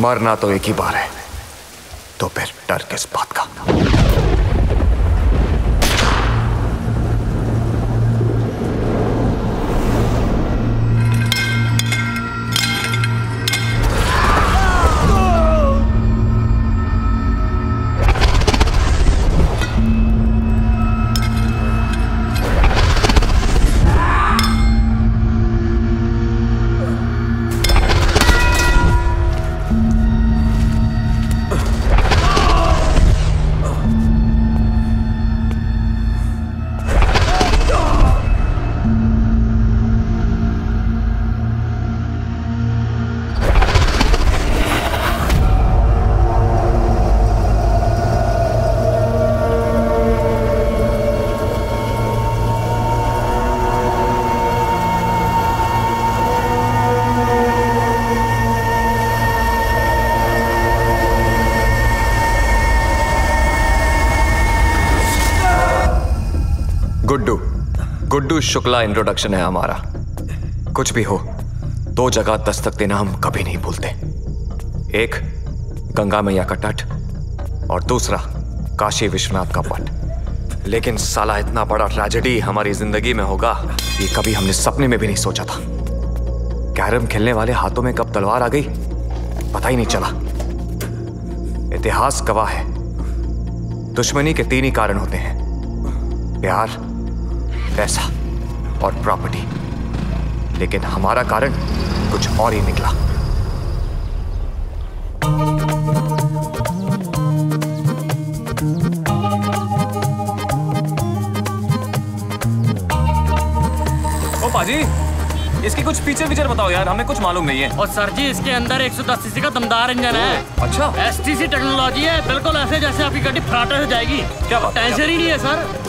मरना तो एक ही बार है, तो फिर डर किस बात का। गुड्डू शुक्ला इंट्रोडक्शन है हमारा। कुछ भी हो, दो जगह दस्तक देना हम कभी नहीं भूलते। एक गंगा मैया का तट और दूसरा काशी विश्वनाथ का पट। लेकिन साला इतना बड़ा ट्रेजेडी हमारी जिंदगी में होगा ये कभी हमने सपने में भी नहीं सोचा था। कैरम खेलने वाले हाथों में कब तलवार आ गई पता ही नहीं चला। इतिहास गवाह है, दुश्मनी के तीन ही कारण होते हैं, प्यार, पैसा और प्रॉपर्टी। लेकिन हमारा कारण कुछ और ही निकला। ओ पाजी, इसके कुछ फीचर बताओ यार, हमें कुछ मालूम नहीं है। और सर जी, इसके अंदर 110 सीसी का दमदार इंजन है। अच्छा, एसटीसी टेक्नोलॉजी है। बिल्कुल ऐसे जैसे आपकी गाड़ी फराटा से जाएगी। क्या बात, टेंशन ही नहीं है सर।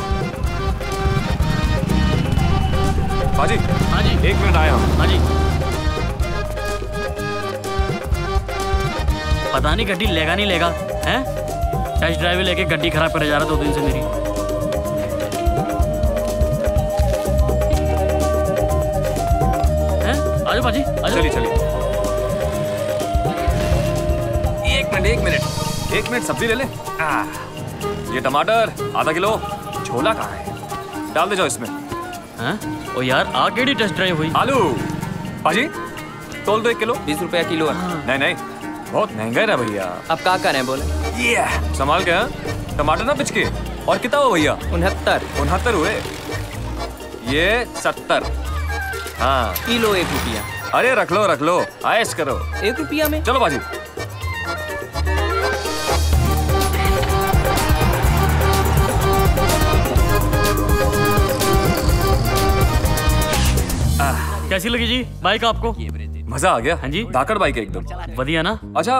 हाजी, हाजी, एक मिनट आया हूँ। हाजी, पता नहीं गड्डी लेगा नहीं लेगा, हैं? टेस्ट ड्राइव लेके गड्डी खराब करे जा रहा 2 दिन से मेरी। हैं? आजो पाजी, आजो। चलिए चलिए। एक मिनट सब्जी ले ले। ये टमाटर आधा किलो। छोला कहाँ है? डाल दे जाओ इसमें। हैं? ओ यार, आ केड़ी टेस्ट ड्राइव हुई। आलू पाजी तोल दो, 1 किलो 20 रुपया किलो है। हाँ। नहीं बहुत महंगा है ना भैया। अब क्या करें बोले, ये संभाल के। हाँ? टमाटर ना पिचके। और कितना हो भैया? 69 हुए। ये 70। हाँ किलो 1 रुपया। अरे रख लो, आयश करो। 1 रुपया में? चलो पाजी। कैसी लगी जी बाइक आपको? मजा आ गया। हाँ जी, धाकड़ बाइक है एकदम। बढ़िया ना? अच्छा,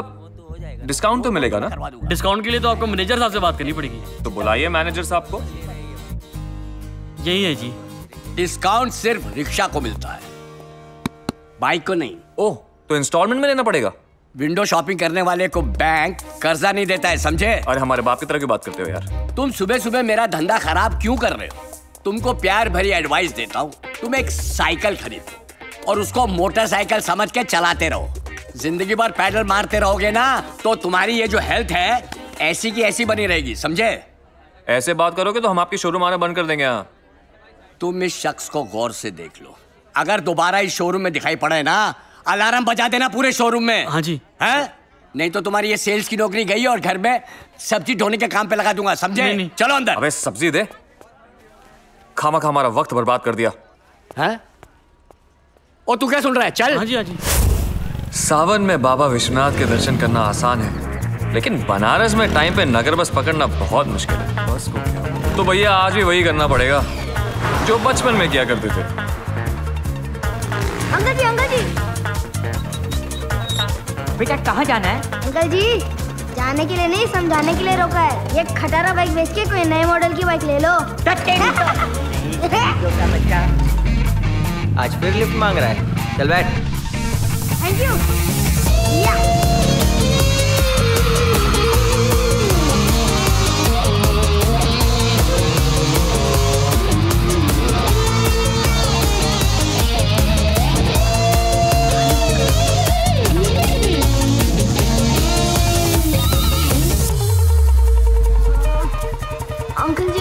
डिस्काउंट तो मिलेगा ना? डिस्काउंट के लिए तो आपको मैनेजर साहब से बात करनी पड़ेगी। तो बुलाइए मैनेजर साहब को। यही है जी, डिस्काउंट सिर्फ रिक्शा को मिलता है, बाइक को नहीं। ओह, तो इंस्टॉलमेंट में लेना पड़ेगा। विंडो शॉपिंग करने वाले को बैंक कर्जा नहीं देता है, समझे? अरे हमारे बाप की तरह की बात करते हो यार। तुम सुबह सुबह मेरा धंधा खराब क्यों कर रहे हो? तुमको प्यार भरी एडवाइस देता हूँ, तुम एक साइकिल खरीदो और उसको मोटरसाइकिल समझ के चलाते रहो। जिंदगी भर पैडल मारते रहोगे ना तो तुम्हारी ये जो हेल्थ है ऐसी की ऐसी बनी रहेगी, समझे? ऐसे बात करोगे तो हम आपकी शोरूम आना बंद कर देंगे। हाँ। तुम इस शख्स को गौर से देख लो, अगर दोबारा इस शोरूम में दिखाई पड़े ना अलार्म बजा देना पूरे शोरूम में। हाँ जी। है? नहीं तो तुम्हारी ये सेल्स की नौकरी गई और घर में सब्जी ढोने के काम पे लगा दूंगा, समझे? चलो अंदर। अबे सब्जी दे, खामा खा हमारा वक्त बर्बाद कर दिया। हैं? और तू क्या सुन रहा है? चल। हाँ जी, हाँ जी। सावन में बाबा विश्वनाथ के दर्शन करना आसान है, लेकिन बनारस में टाइम पे नगर बस पकड़ना बहुत मुश्किल है। बस को तो भैया आज भी वही करना पड़ेगा जो बचपन में किया करते थे। Uncle ji, uncle ji. बेटा कहाँ जाना है? अंकल जी, जाने के लिए नहीं, समझाने के लिए रोका है। ये खटारा बाइक बेच के कोई नए मॉडल की बाइक ले लो। आज फिर लिफ्ट मांग रहा है, चल बैठ। Thank you.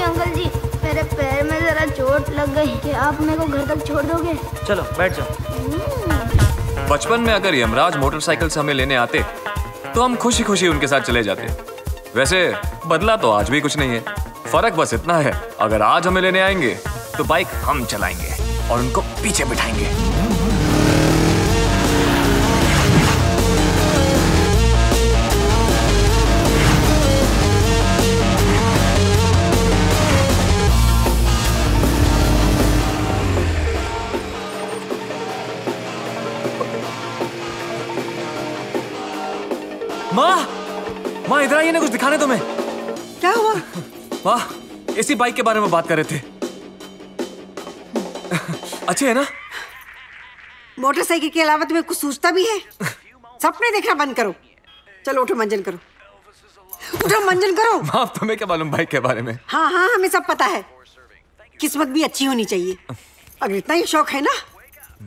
अंकल जी मेरे पैर में जरा चोट लग गई, क्या आप मेरे को घर तक छोड़ दोगे? चलो बैठ जाओ। बचपन में अगर यमराज मोटरसाइकिल से हमें लेने आते तो हम खुशी खुशी उनके साथ चले जाते। वैसे बदला तो आज भी कुछ नहीं है, फर्क बस इतना है अगर आज हमें लेने आएंगे तो बाइक हम चलाएंगे और उनको पीछे बिठाएंगे। माँ इधर आइए ना, कुछ दिखाने तुम्हें। क्या हुआ? माँ इसी बाइक के बारे में बात कर रहे थे। अच्छी है ना? मोटरसाइकिल के अलावा तुम्हें कुछ सोचता भी है? सपने देखना बंद करो, चलो उठो मंजन करो, उठो मंजन करो। माँ तुम्हें क्या मालूम बाइक के बारे में? हाँ हाँ हमें सब पता है, किस्मत भी अच्छी होनी चाहिए। अगर इतना ही शौक है ना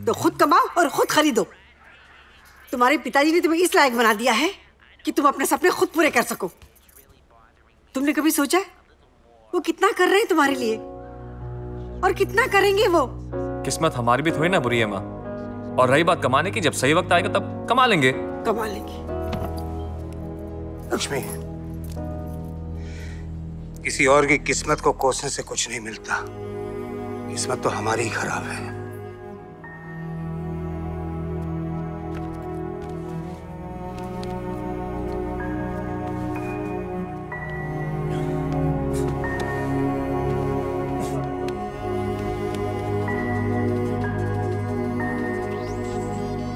तो खुद कमाओ और खुद खरीदो। तुम्हारे पिताजी ने तुम्हें इस लायक बना दिया है कि तुम अपने सपने खुद पूरे कर सको। तुमने कभी सोचा है वो कितना कर रहे हैं तुम्हारे लिए और कितना करेंगे वो? किस्मत हमारी भी थोड़ी ना बुरी है माँ, और रही बात कमाने की, जब सही वक्त आएगा तब कमा लेंगे। कमा लेंगे। लक्ष्मी, किसी और की किस्मत को कोसने से कुछ नहीं मिलता, किस्मत तो हमारी ही खराब है।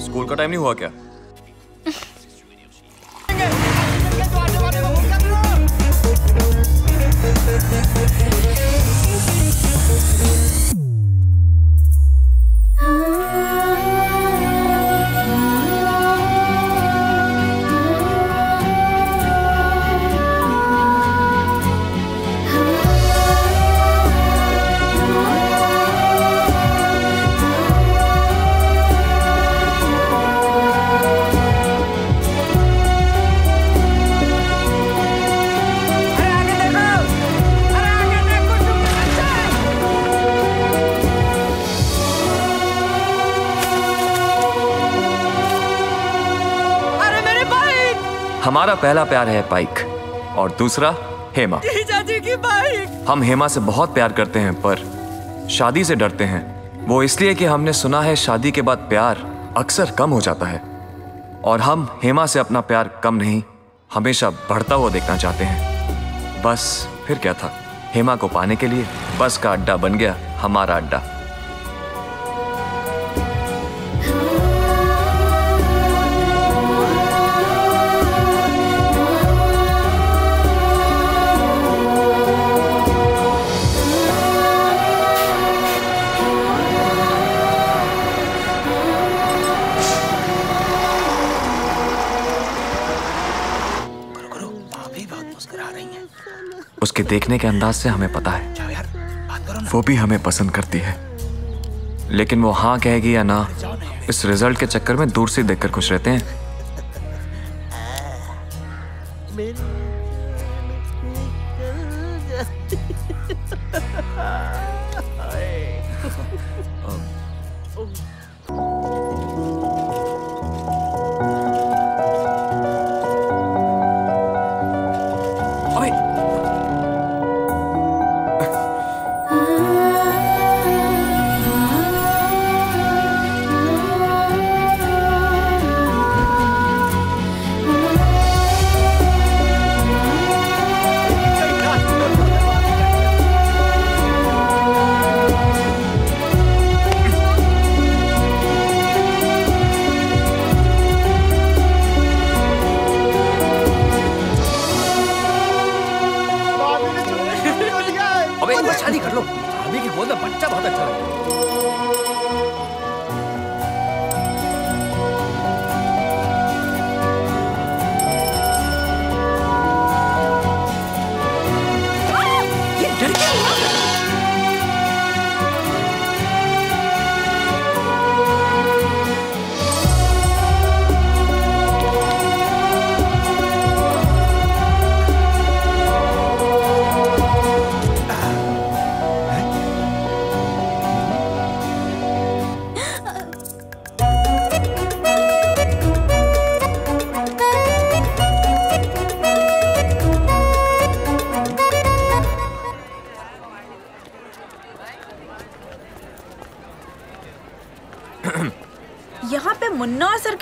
स्कूल का टाइम नहीं हुआ क्या? हमारा पहला प्यार है बाइक और दूसरा हेमा। जीजा जी की बाइक। हम हेमा से बहुत प्यार करते हैं पर शादी से डरते हैं, वो इसलिए कि हमने सुना है शादी के बाद प्यार अक्सर कम हो जाता है, और हम हेमा से अपना प्यार कम नहीं हमेशा बढ़ता हुआ देखना चाहते हैं। बस फिर क्या था, हेमा को पाने के लिए बस का अड्डा बन गया हमारा अड्डा। उसके देखने के अंदाज से हमें पता है वो भी हमें पसंद करती है, लेकिन वो हाँ कहेगी या ना, इस रिजल्ट के चक्कर में दूर से देखकर खुश रहते हैं।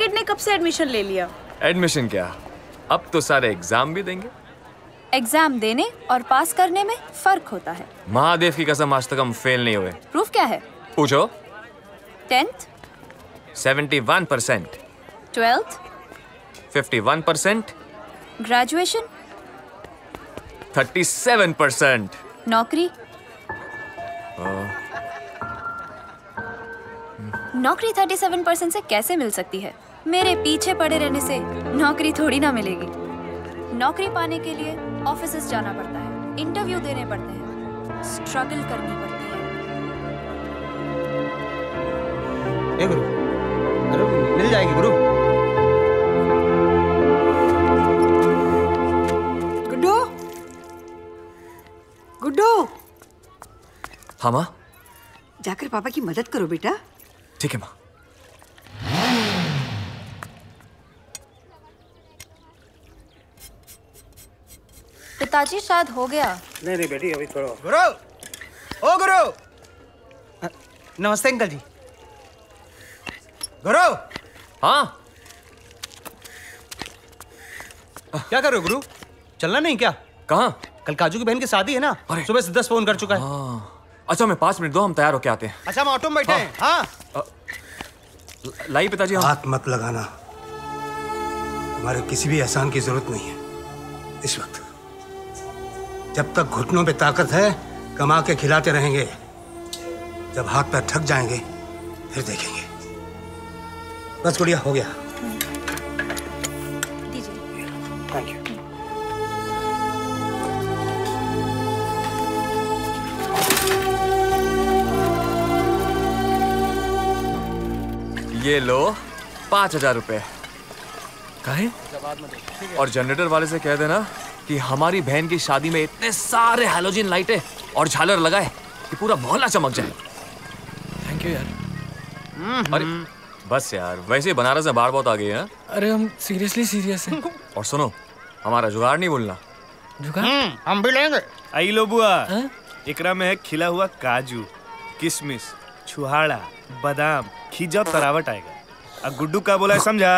क्रिकेट ने कब से एडमिशन ले लिया? एडमिशन क्या, अब तो सारे एग्जाम भी देंगे। एग्जाम देने और पास करने में फर्क होता है। महादेव की कसम आज तक हम फेल नहीं हुए। प्रूफ क्या है? पूछो। 10th 71%, 12th 51%, ग्रेजुएशन 37%, नौकरी नौकरी 37% से कैसे मिल सकती है? मेरे पीछे पड़े रहने से नौकरी थोड़ी ना मिलेगी। नौकरी पाने के लिए ऑफिस जाना पड़ता है, इंटरव्यू देने पड़ते हैं, स्ट्रगल करनी पड़ती है। ए गुरु, गुरु मिल जाएगी गुरु। गुड्डू, गुड्डू। हाँ माँ। जाकर पापा की मदद करो बेटा। ठीक है माँ। पिताजी शायद हो गया। नहीं नहीं बेटी अभी छोड़ो। गुरु, ओ गुरु। नमस्ते अंकल जी। गुरु। हाँ क्या कर रहे हो गुरु? चलना नहीं क्या? कहाँ? कल काजू की बहन की शादी है ना, सुबह से 10 फोन कर चुका है। हाँ। अच्छा मैं 5 मिनट दो, हम तैयार होके आते हैं। अच्छा हम ऑटो में बैठे हैं। हाँ। लाई पिताजी। हाथ मत लगाना, हमारे किसी भी एहसान की जरूरत नहीं है इस वक्त। जब तक घुटनों पे ताकत है कमा के खिलाते रहेंगे, जब हाथ पैर थक जाएंगे फिर देखेंगे। बस गुड़िया हो गया। दीजिए। Thank you. ये लो 5000 रुपए। काहे? और जनरेटर वाले से कह देना कि हमारी बहन की शादी में इतने सारे हैलोजन लाइटें और झालर लगाए कि पूरा मोहल्ला चमक जाए। थैंक यू यार। अरे बस यार, वैसे बनारस में बाढ़ बहुत आ गई है। अरे हम सीरियसली सीरियस हैं। और सुनो, हमारा जुगाड़ नहीं भूलना। जुगाड़? हम भी लेंगे। आई लो बुआ, एकरा में है खिला हुआ काजू, किशमिश, छुहाड़ा, बादाम, खीजा, तरावट आएगा। अब गुड्डू का बोला है समझा?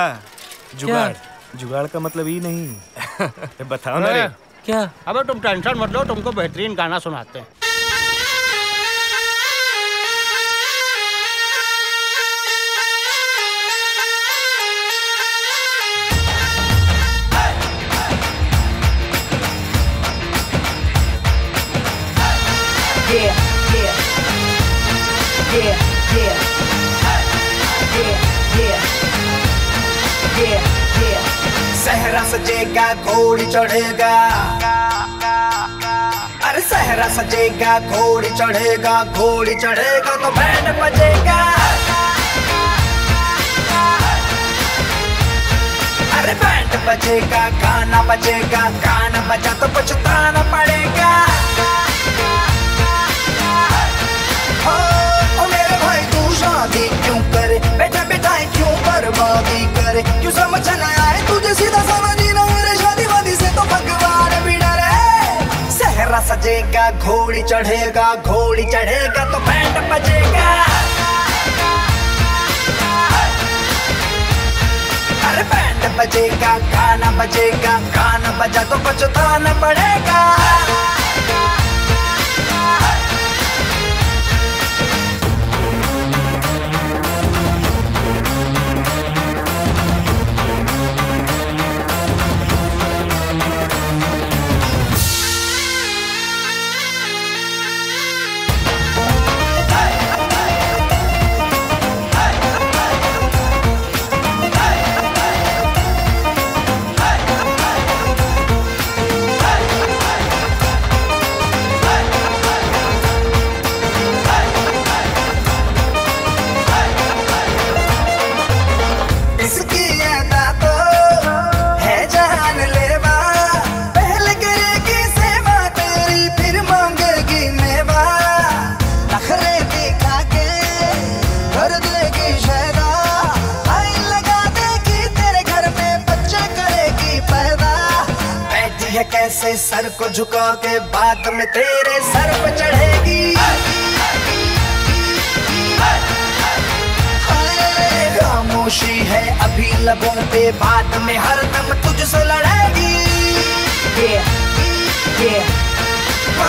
जुगाड़। जुगाड़ का मतलब ही नहीं। बताओ ना रे क्या? अबे तुम टेंशन मत लो, तुमको बेहतरीन गाना सुनाते हैं। सहरा सजेगा घोड़ी चढ़ेगा, अरे सहरा सजेगा घोड़ी चढ़ेगा, घोड़ी चढ़ेगा तो बैंड बजेगा। अरे बैंड बजेगा, गाना बजेगा, गाना बजा तो पछताना पड़ेगा। ओ मेरे भाई तू शादी क्यों करे, बेटा बेटाई क्यों बर्बादी करे, क्यों समझ ना आए तुझे सीधा समझ ही ना मेरे शादी वादी से तो भगवान भी डरे। सहरा सजेगा घोड़ी चढ़ेगा, घोड़ी चढ़ेगा तो बैंड बजेगा। अरे बैंड बजेगा, गाना बजेगा, गाना बजा तो पछताना पड़ेगा। कैसे सर को झुका के बाद में तेरे सर पे चढ़ेगी, हाय राम। खामोशी है अभी लबों पे, बाद में हरदम तुझसे लड़ेगी।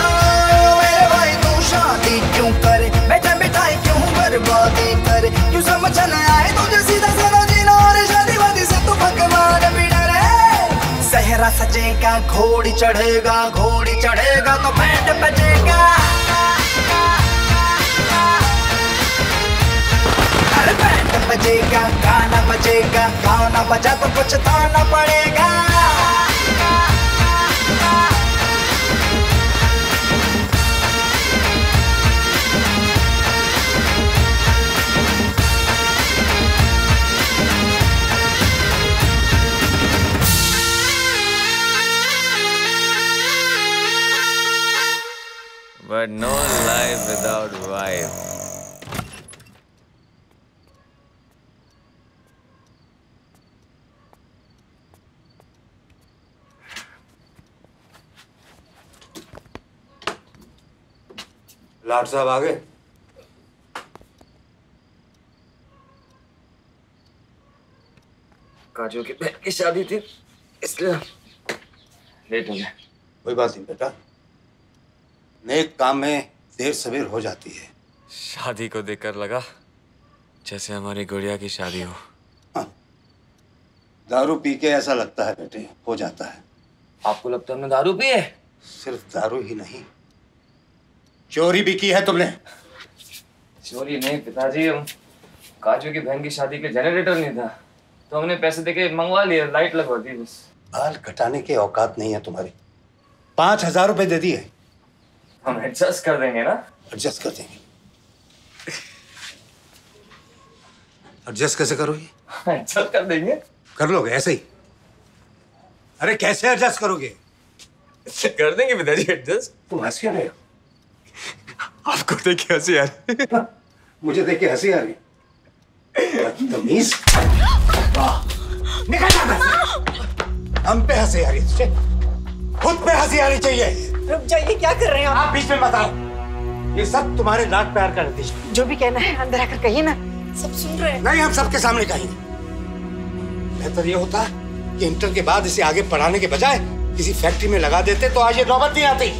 मेरे भाई तू शादी क्यों करे, बेटा मिठाई क्यों बर्बादी करे, क्यों समझ न आए तुझे सीधा साधा जीना और शादीवादी से तू भगवान भी डरे। सहरा सजेगा घोड़ी चढ़ेगा, घोड़ी चढ़ेगा तो बैंड बजेगा। बैंड बजेगा, गाना बजेगा, गाना बजा तो पछताना पड़ेगा। But no life without wife. लाट साहब आ गए। काजू की बहन की शादी थी इसलिए लेट हो गया। कोई बात नहीं बेटा, नेक काम में देर सवेर हो जाती है। शादी को देखकर लगा जैसे हमारी गुड़िया की शादी हो। हाँ। दारू पी के ऐसा लगता है बेटे, हो जाता है। आपको लगता है हमने दारू पी है? सिर्फ दारू ही नहीं, चोरी भी की है तुमने। चोरी नहीं पिताजी, हम काजू की बहन की शादी के जनरेटर नहीं था तो हमने पैसे देके मंगवा लिया, लाइट लगवा दी बस। बाल कटाने के औकात नहीं है तुम्हारी। 5000 रुपए दे दिए। हम एडजस्ट कर देंगे ना। एडजस्ट कर देंगे। एडजस्ट कैसे करोगे? एडजस्ट कर देंगे। कर लोगे ऐसे ही? अरे कैसे एडजस्ट करोगे? कर देंगे पिताजी एडजस्ट। तुम हंस क्यों रहे हो? आपको देख के हंसी आ रही। मुझे देख के हंसी आ रही। बदतमीज, निकल जा। हम पे हंसी आ रही है, खुद पे हंसी आ रही चाहिए। रुक जाइए, क्या कर रहे हैं आप? बीच में मत आओ। ये सब तुम्हारे लाड प्यार का नतीजा। जो भी कहना है अंदर आकर कहिए ना, सब सुन रहे हैं। नहीं, हम सबके सामने कहेंगे। बेहतर ये होता कि इंटर के बाद इसे आगे पढ़ाने के बजाय किसी फैक्ट्री में लगा देते तो आज ये नौबत नहीं आती।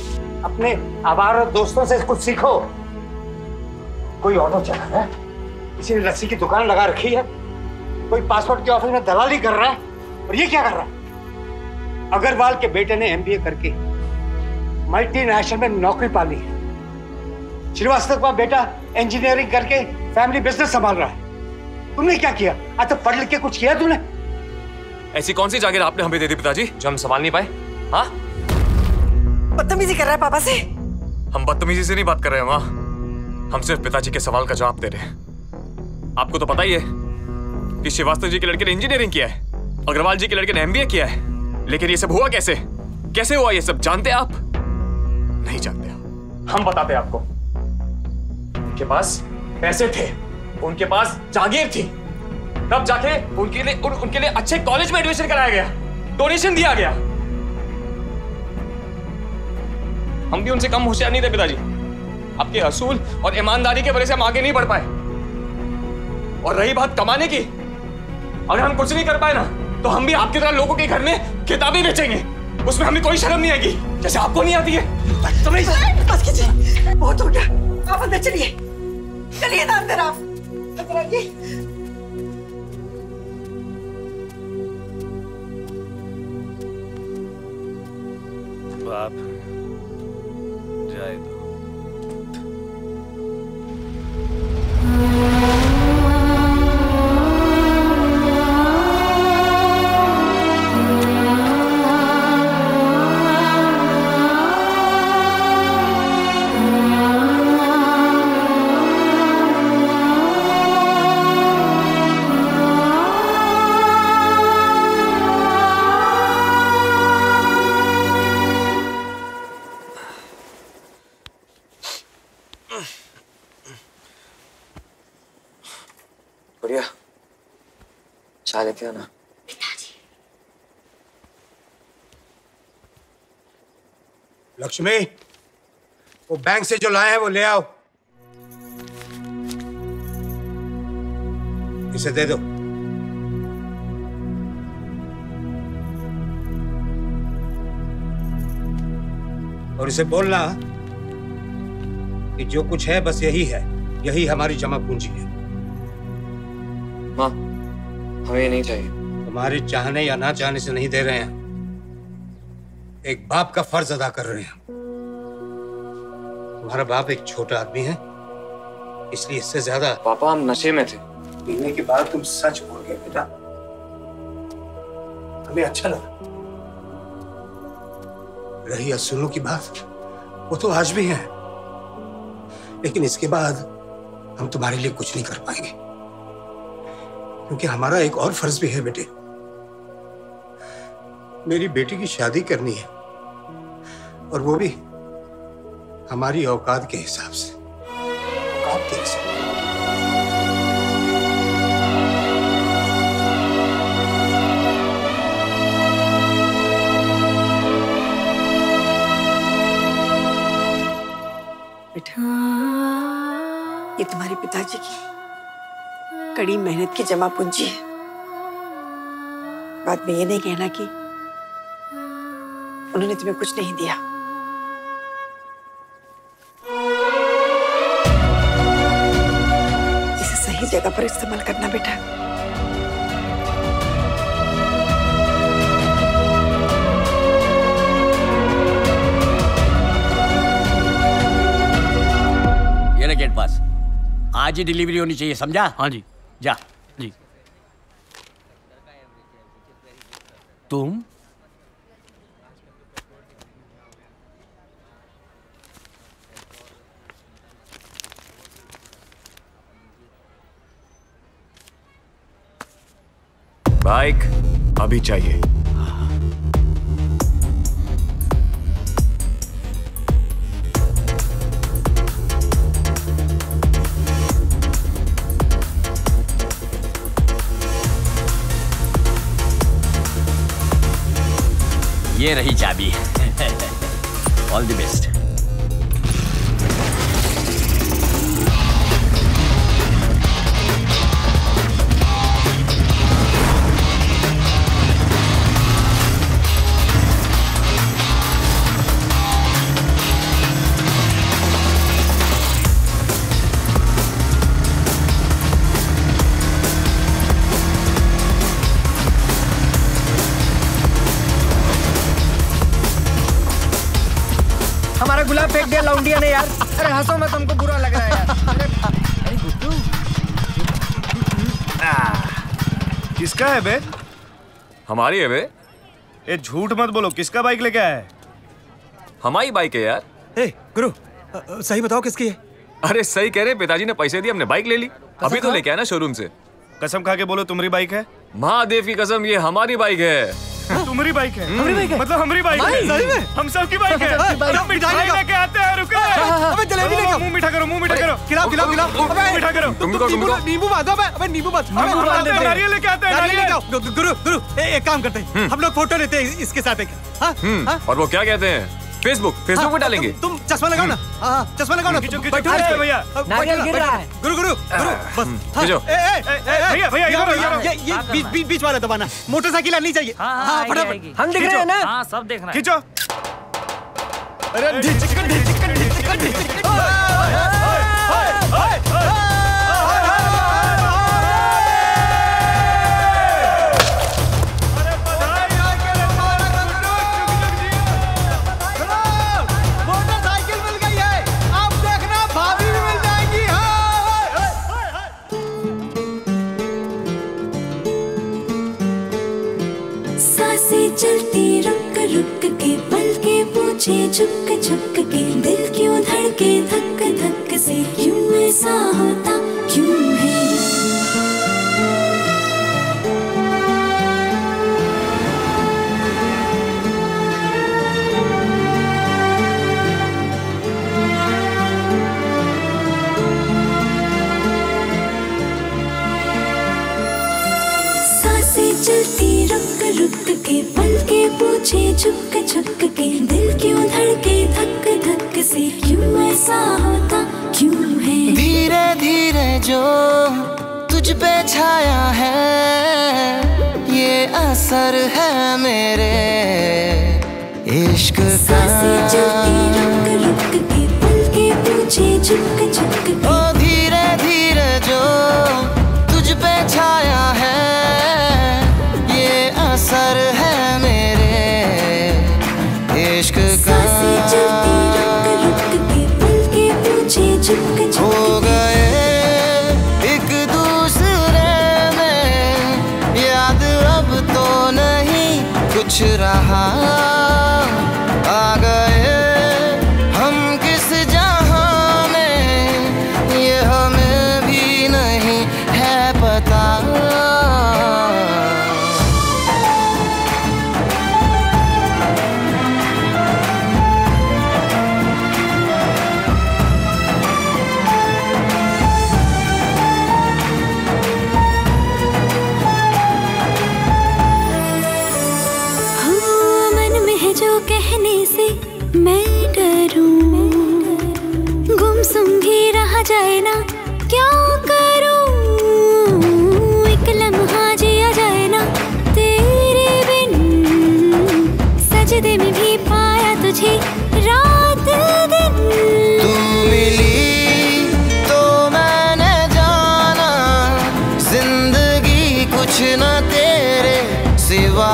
अपने आवारा दोस्तों से कुछ सीखो। कोई ऑटो चला रहा है, इसी ने लस्सी की दुकान लगा रखी है, कोई पासपोर्ट के ऑफिस में दलाली कर रहा है, और ये क्या कर रहा है? अग्रवाल के बेटे ने एमबीए करके मल्टीनेशनल में नौकरी पाली है। श्रीवास्तव का बेटा इंजीनियरिंग करके फैमिली बिजनेस संभाल रहा है। तुमने क्या किया? आज तो पढ़ लिख के कुछ किया तुमने? ऐसी कौन सी जागीर आपने हमें दे दी पिताजी जो हम संभाल नहीं पाए? हाँ, बदतमीजी कर रहा है पापा से। हम बदतमीजी से नहीं बात कर रहे हैं मां, हम सिर्फ पिताजी के सवाल का जवाब दे रहे हैं। आपको तो पता ही है कि श्रीवास्तव जी के लड़के ने इंजीनियरिंग किया है, अग्रवाल जी के लड़के ने एमबीए किया है, लेकिन ये सब हुआ कैसे? कैसे हुआ ये सब? जानते आप? नहीं जानते आप। हम बताते हैं आपको। उनके पास पैसे थे, उनके पास जागीर थी, तब जाके उनके लिए अच्छे कॉलेज में एडमिशन कराया गया, डोनेशन दिया गया। हम भी उनसे कम होशियार नहीं थे पिताजी। आपके असूल और ईमानदारी के वजह से हम आगे नहीं बढ़ पाए। और रही बात कमाने की, अगर हम कुछ नहीं कर पाए ना तो हम भी आपकी तरह लोगों के घर में किताबें बेचेंगे, उसमें हमें कोई शर्म नहीं आएगी, जैसे आपको नहीं आती है। तो बस कीजिए, बहुत हो गया, आप अंदर चलिए। चलिए ना अंदर, आप अंदर आइए। बाप क्या ना लक्ष्मी, वो बैंक से जो लाए हैं वो ले आओ, इसे दे दो। और इसे बोलना कि जो कुछ है बस यही है, यही हमारी जमा पूंजी है। माँ, हमें नहीं चाहिए। तुम्हारे चाहने या ना चाहने से नहीं दे रहे हैं, एक बाप का फर्ज अदा कर रहे हैं। तुम्हारा बाप एक छोटा आदमी है, इसलिए इससे ज्यादा। पापा हम नशे में थे। पीने के बाद तुम सच बोल गए बेटा, हमें अच्छा लगा। रही असुलू की बात, वो तो आज भी है, लेकिन इसके बाद हम तुम्हारे लिए कुछ नहीं कर पाएंगे, क्योंकि हमारा एक और फर्ज भी है। बेटे, मेरी बेटी की शादी करनी है, और वो भी हमारी औकात के हिसाब से। औकात के हिसाब से। ये तुम्हारे पिताजी की कड़ी मेहनत की जमा पूंजी है। बाद में ये नहीं कहना कि उन्होंने तुम्हें कुछ नहीं दिया। इसे सही जगह पर इस्तेमाल करना बेटा। ये ना गेट पास, आज ही डिलीवरी होनी चाहिए, समझा? हाँ जी, जा जी। तुम बाइक अभी चाहिए। हाँ। ये रही चाबी। All the best. गुलाब फेंक दिया लौंडिया ने यार। अरे हंसो मत, हमको बुरा लग रहा है यार। अरे गुड्डू, किसका है बे? हमारी है बे। ए झूठ मत बोलो, किसका बाइक लेके आया है? हमारी बाइक है यार। ए गुरु, सही बताओ किसकी है? अरे सही कह रहे, पिताजी ने पैसे दिए, हमने बाइक ले ली। अभी तो लेके आया ना शोरूम से। कसम खा के बोलो तुम्हारी बाइक है। महादेव की कसम, ये हमारी बाइक है। तुम्हारी बाइक है? हमारी बाइक है मतलब हमारी बाइक है, हम सब की बाइक है। मिठाई लेके आते हैं, रुको। अबे जलेबी लेके आओ। मुंह मीठा करो, मुंह मीठा करो। खिलाओ खिलाओ खिलाओ, मुंह मीठा करो। तुमको नींबू बांधो। अबे नींबू बांध, नारियल लेके आते हैं, नारियल लेके आओ। गुरु गुरु, एक काम करते हैं, हम लोग फोटो लेते हैं इसके साथ एक। हां, और वो क्या कहते हैं, फेसबुक पे डालेंगे। तुम चश्मा लगाओ ना। हां चश्मा लगाओ ना। भैया नारियल गिर रहा है। गुरु गुरु गुरु बस। भैया भैया ये बीच वाला दबाना, मोटरसाइकिल आनी चाहिए। हां फटाफट, हम दिख रहे हैं ना। हां सब देखना है। खींचो। अरे ढिचक ढिचक ढिचक। ओए ओए ओए ओए। चलती रुक रुक के, पल के पूछे झुक झुक के, दिल क्यों धड़के धक धक से, क्यों ऐसा होता क्यों है? सांसें चलती रुक रुक के, पल के पूछे झुक झुक के, दिल क्यों धड़के धक धक से, क्यों ऐसा होता क्यों है? धीरे धीरे जो तुझ पे छाया है, ये असर है मेरे इश्क का ओ धीरे धीरे जो तुझ पे छाया है ये असर है मेरे इश्क का हो गए एक दूसरे में याद अब तो नहीं कुछ रहा आ गए हम किस जहाँ में ये हमें भी नहीं है पता जाए ना क्या करूं एक लम्हा जिया जाए ना तेरे बिन सजदे में भी पाया तुझे रात दिन तू मिली तो मैंने जाना जिंदगी कुछ ना तेरे सिवा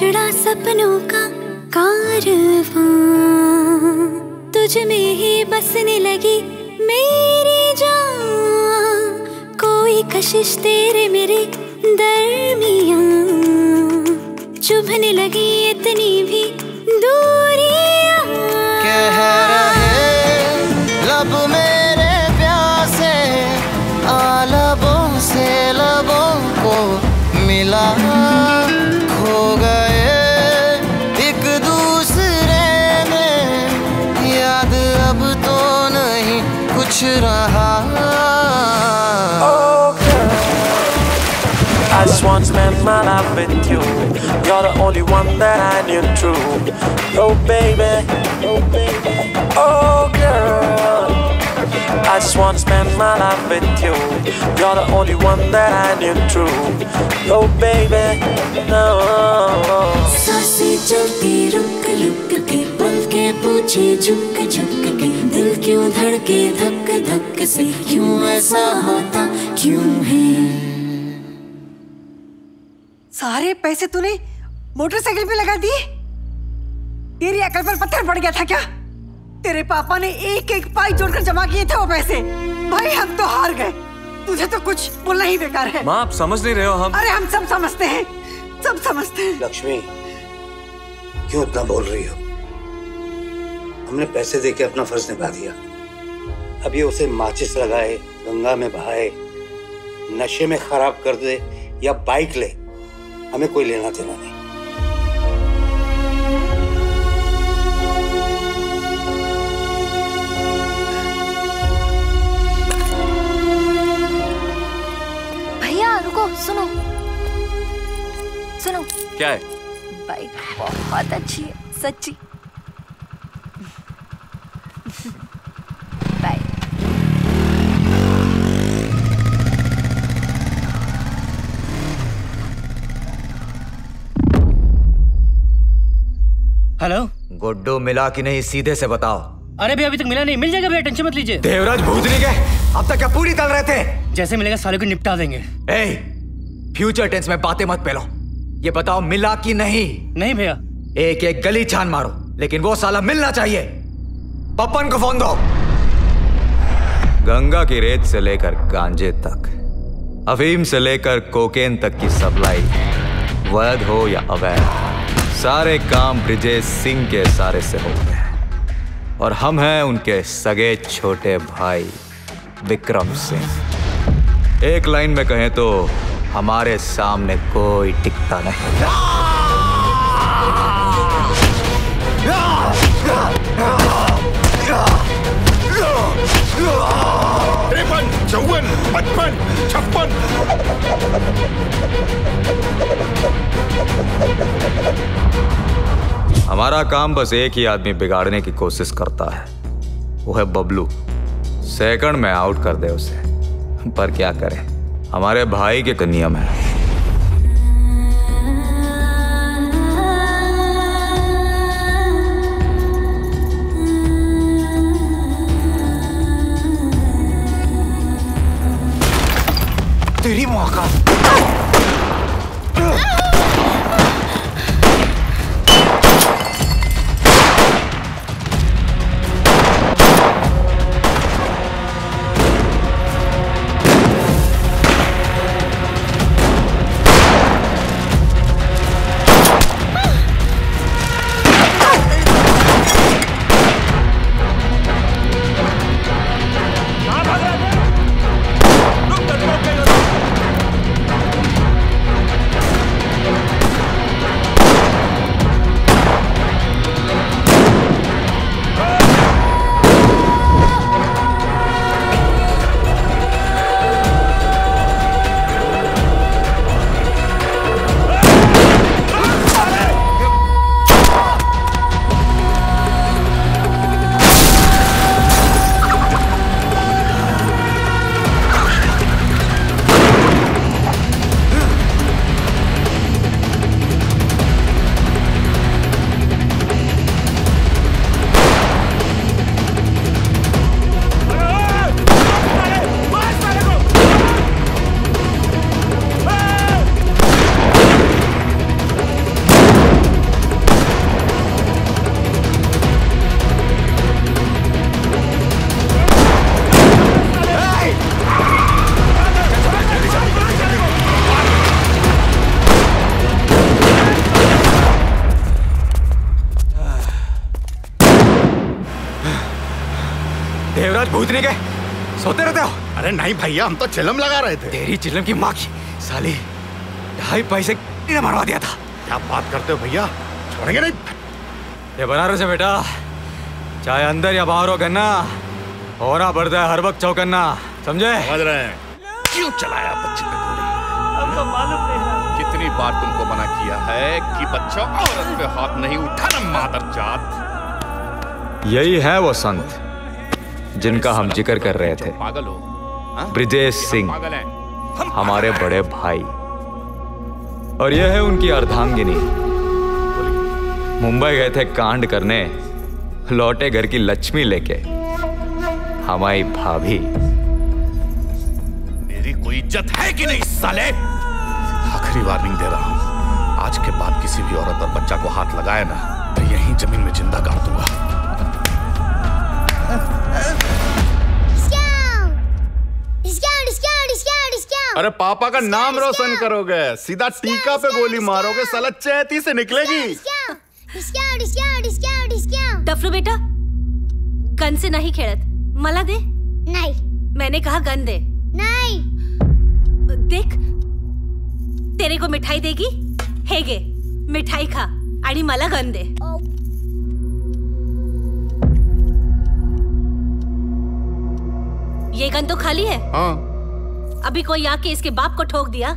जुड़ा सपनों का कारवां तुझ में ही बसने लगी मेरी जान कोई कशिश तेरे मेरे दरमियां चुभने लगी इतनी भी दूरियां कह रहे लब मेरे प्यासे आलबों से लबों को मिला I just want to spend my life with you. You're the only one that I knew true. Oh baby, oh baby, oh girl. I just want to spend my life with you. You're the only one that I knew true. Oh baby, no. सांसें चलती रुक रुक के पलकें पूछे झुक झुक के दिल क्यों धड़के धक धक से क्यों ऐसा होता क्यों है सारे पैसे तूने मोटरसाइकिल पे लगा दिए तेरी अकल पर पत्थर पड़ गया था क्या तेरे पापा ने एक एक पाई जोड़कर जमा किए थे वो पैसे भाई हम तो हार गए तुझे तो कुछ बोलना ही बेकार है माँ आप समझ नहीं रहे हो हम अरे हम सब समझते हैं लक्ष्मी क्यों इतना बोल रही हो हमने पैसे देके अपना फर्ज निभा दिया अब ये उसे माचिस लगाए गंगा में बहाए नशे में खराब कर दे या बाइक ले हमें कोई लेना देना नहीं भैया रुको सुनो सुनो क्या है बाइक बहुत अच्छी है सच्ची हेलो गुड्डू मिला कि नहीं सीधे से बताओ अरे भैया अभी तक मिला नहीं मिल जाएगा भैया टेंशन मत लीजिए देवराज भूतनी के अब तक क्या पूरी तल रहे थे जैसे मिलेगा साले को निपटा देंगे फ्यूचर टेंस में बातें मत फैलाओ ये बताओ मिला कि नहीं नहीं भैया एक एक गली छान मारो लेकिन वो साला मिलना चाहिए पप्पन को फोन दो गंगा की रेत से लेकर गांजे तक अफीम से लेकर कोकेन तक की सप्लाई वैध हो या अवैध सारे काम ब्रिजेश सिंह के सारे से होते हैं और हम हैं उनके सगे छोटे भाई विक्रम सिंह एक लाइन में कहें तो हमारे सामने कोई टिकता नहीं। 53, 54, 56 हमारा काम बस एक ही आदमी बिगाड़ने की कोशिश करता है, वो है बबलू। सेकंड में आउट कर दे उसे, पर क्या करें, हमारे भाई के नियम है। तेरी माँ का सोते रहते हो? अरे नहीं भैया, हम तो चिलम लगा रहे थे। तेरी चिलम की माँ की, साली 2.5 पैसे ने मरवा दिया था। क्या बात करते हो भैया, छोड़ेंगे नहीं। ये बनारस है बेटा, चाहे अंदर या बाहर हो, गन्ना होना पड़ता है हर वक्त चौकन्ना, समझे? समझ रहे हैं। क्यों चलाया बच्चे पे गोली? अब तो मालूम नहीं कितनी बार तुमको मना किया है कि बच्चा औरत पे हाथ नहीं उठाना, मादरजात। यही है वो संत जिनका हम जिक्र कर रहे थे, बृजेश सिंह, हमारे बड़े भाई। और यह है उनकी अर्धांगिनी। मुंबई गए थे कांड करने, लौटे घर की लक्ष्मी लेके, हमारी भाभी। मेरी कोई इज्जत है कि नहीं साले? आखिरी वार्निंग दे रहा हूं, आज के बाद किसी भी औरत और बच्चा को हाथ लगाए ना तो यहीं जमीन में जिंदा गाड़ दूंगा। अरे पापा का नाम रोशन करोगे, सीधा टीका पे गोली मारोगे, साला चैती से निकलेगी। डफरू बेटा, गन से नहीं खेलत, मला दे। नहीं, मैंने कहा गन दे। नहीं, देख तेरे को मिठाई देगी, हेगे मिठाई खा आणि मला गन दे। ये गन तो खाली है। हाँ। अभी कोई आके इसके बाप को ठोक दिया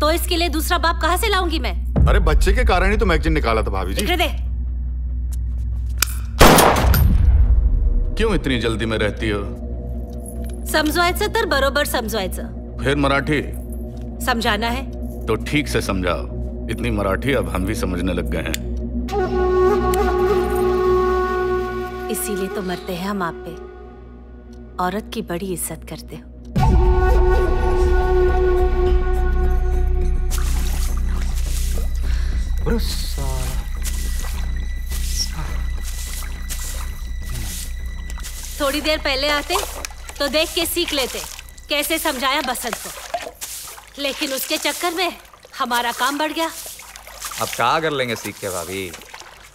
तो इसके लिए दूसरा बाप कहाँ से लाऊंगी मैं? अरे बच्चे के कारण ही तो मैगजीन निकाला था भाभी जी। दे। क्यों इतनी जल्दी में रहती हो? समजवायचं तर बरोबर समजवायचं। फिर मराठी समझाना है तो ठीक से समझाओ। इतनी मराठी अब हम भी समझने लग गए हैं। इसीलिए तो मरते हैं हम आप पे। औरत की बड़ी इज्जत करते हो। थोड़ी देर पहले आते तो देख के सीख लेते कैसे समझाया बसंत को, लेकिन उसके चक्कर में हमारा काम बढ़ गया। अब क्या कर लेंगे सीख के भाभी,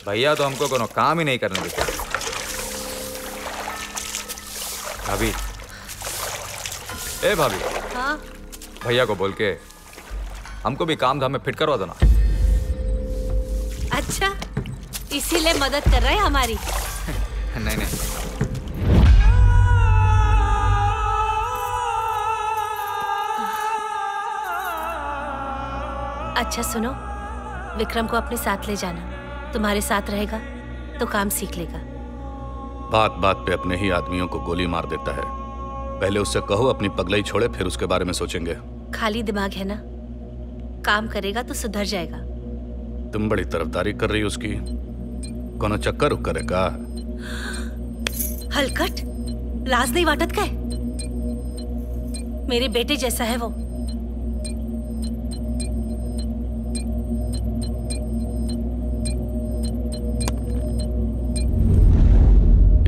भैया तो हमको कोनो काम ही नहीं करने देते। भाभी, ए भाभी। हाँ? भैया को बोल के हमको भी काम धाम में फिट करवा देना। अच्छा, इसीलिए मदद कर रहे हैं हमारी? नहीं नहीं, अच्छा सुनो, विक्रम को अपने साथ ले जाना, तुम्हारे साथ रहेगा तो काम सीख लेगा। बात बात पे अपने ही आदमियों को गोली मार देता है। पहले उससे कहो अपनी पगलाई छोड़े, फिर उसके बारे में सोचेंगे। खाली दिमाग है ना, काम करेगा तो सुधर जाएगा। तुम बड़ी तरफदारी कर रही हो उसकी, कोनो चक्कर उक्कर है का? हलकट, लाज नहीं वाटत काय? मेरे बेटे जैसा है वो।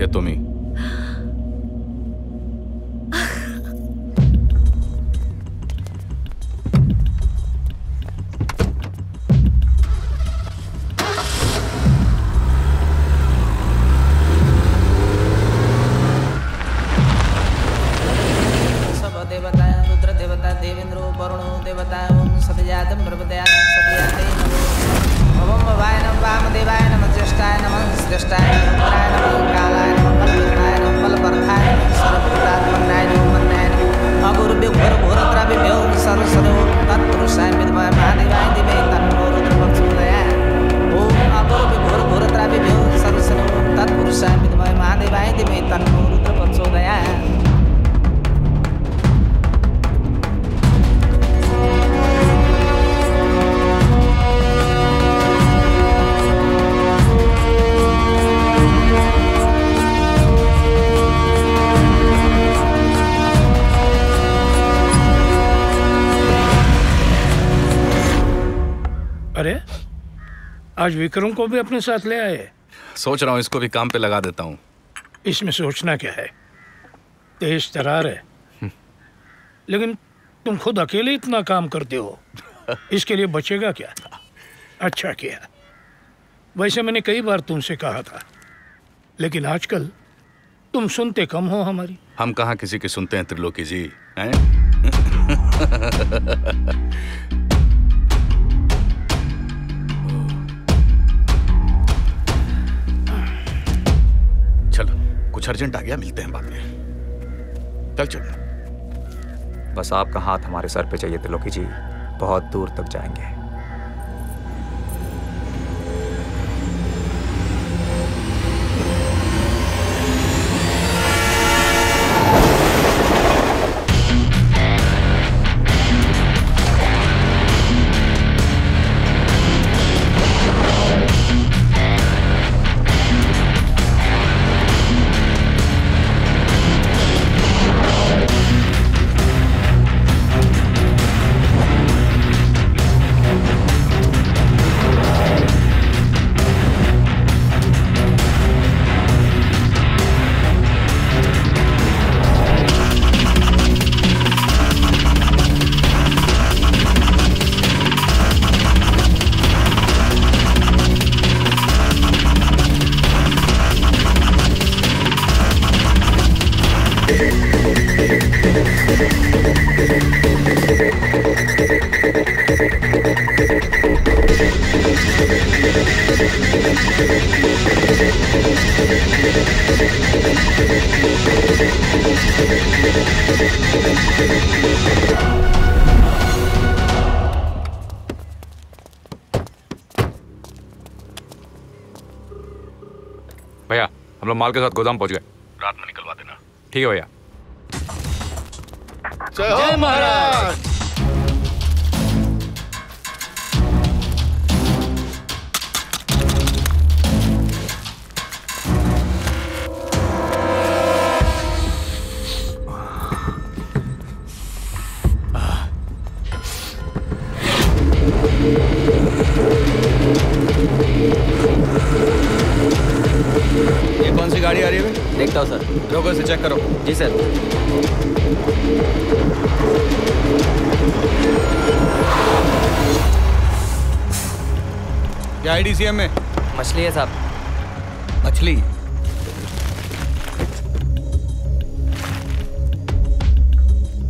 ये तुम्ही आज विक्रम को भी अपने साथ ले आए। सोच रहा हूँ इसको भी काम पे लगा देता हूँ। इसमें सोचना क्या है, तेज तरार है। लेकिन तुम खुद अकेले इतना काम करते हो, इसके लिए बचेगा क्या? अच्छा किया। वैसे मैंने कई बार तुमसे कहा था, लेकिन आजकल तुम सुनते कम हो हमारी। हम कहाँ किसी की सुनते हैं त्रिलोकी जी, हैं? कुछ अर्जेंट आ गया, मिलते हैं बाद में। चल चल। बस आपका हाथ हमारे सर पे चाहिए त्रिलोकी जी, बहुत दूर तक जाएंगे। माल के साथ गोदाम पहुंच गए, रात में निकलवा देना। ठीक है भैया। जय हो महाराज। गाड़ी आ रही है, देखता हूँ सर। लोगों से चेक करो। जी सर। क्या है डीसीएम में? मछली है साहब। मछली?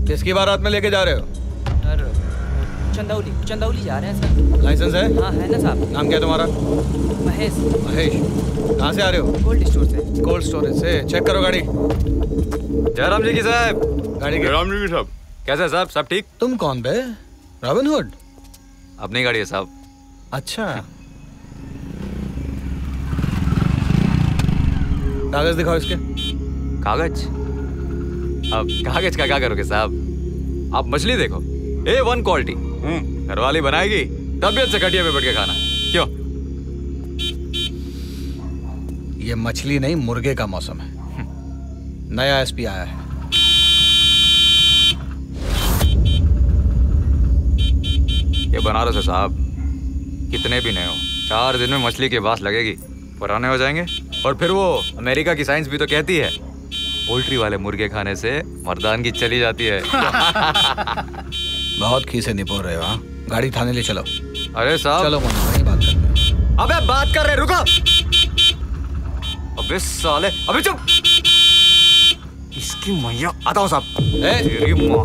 किसकी बारात में लेके जा रहे हो? चंदौली चंदौली जा रहे हैं सर। लाइसेंस है? हाँ है ना साहब। नाम क्या है तुम्हारा? महेश। महेश कहाँ से आ रहे हो? कोल्ड स्टोर से। कोल्ड स्टोरेज से? चेक करो गाड़ी। जयराम जी की साहब। गाड़ी जयराम जी की साहब। कैसे है साहब, सब ठीक? तुम कौन बे? रॉबिनहुड? अपनी गाड़ी है साहब। अच्छा, कागज दिखाओ इसके। कागज? अब कागज का क्या करोगे साहब? आप मछली देखो, A1 क्वालिटी, घरवाली बनाएगी, तबीयत से खटिया पे बैठ के खाना। क्यों? ये मछली नहीं मुर्गे का मौसम है। नया एसपी आया है। ये बनारस है साहब, कितने भी नए हो 4 दिन में मछली की बात लगेगी, पुराने हो जाएंगे। और फिर वो अमेरिका की साइंस भी तो कहती है पोल्ट्री वाले मुर्गे खाने से मर्दानगी चली जाती है। बहुत खीसे निपोर रहे हो। गाड़ी थाने ले चलो। अरे साहब चलो वहीं बात करते हैं। अबे बात कर रहे, रुको। अबे साले, अबे चुप। इसकी मैया आता हूं साहब।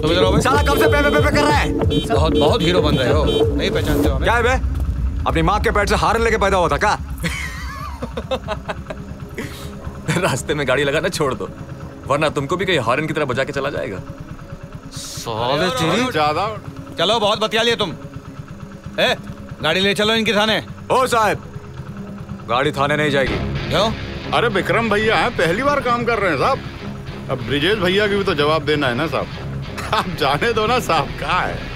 तो साला कब से पे कर रहा है? बहुत बहुत हीरो बन रहे हो, नहीं पहचानते हो क्या बे? अपनी माँ के पेट से हार लेके पैदा हुआ था क्या? रास्ते में गाड़ी लगाना छोड़ दो, वरना तुमको भी कहीं हॉर्न की तरह बजा के चला जाएगा। साले तेरी ज़्यादा। चलो बहुत बतिया लिए तुम। ए, गाड़ी ले चलो इनके थाने। ओ साहब, गाड़ी थाने नहीं जाएगी। क्यों? अरे विक्रम भैया हैं, पहली बार काम कर रहे हैं साहब। अब ब्रिजेश भैया की भी तो जवाब देना है ना साहब। आप जाने दो ना साहब, कहाँ है?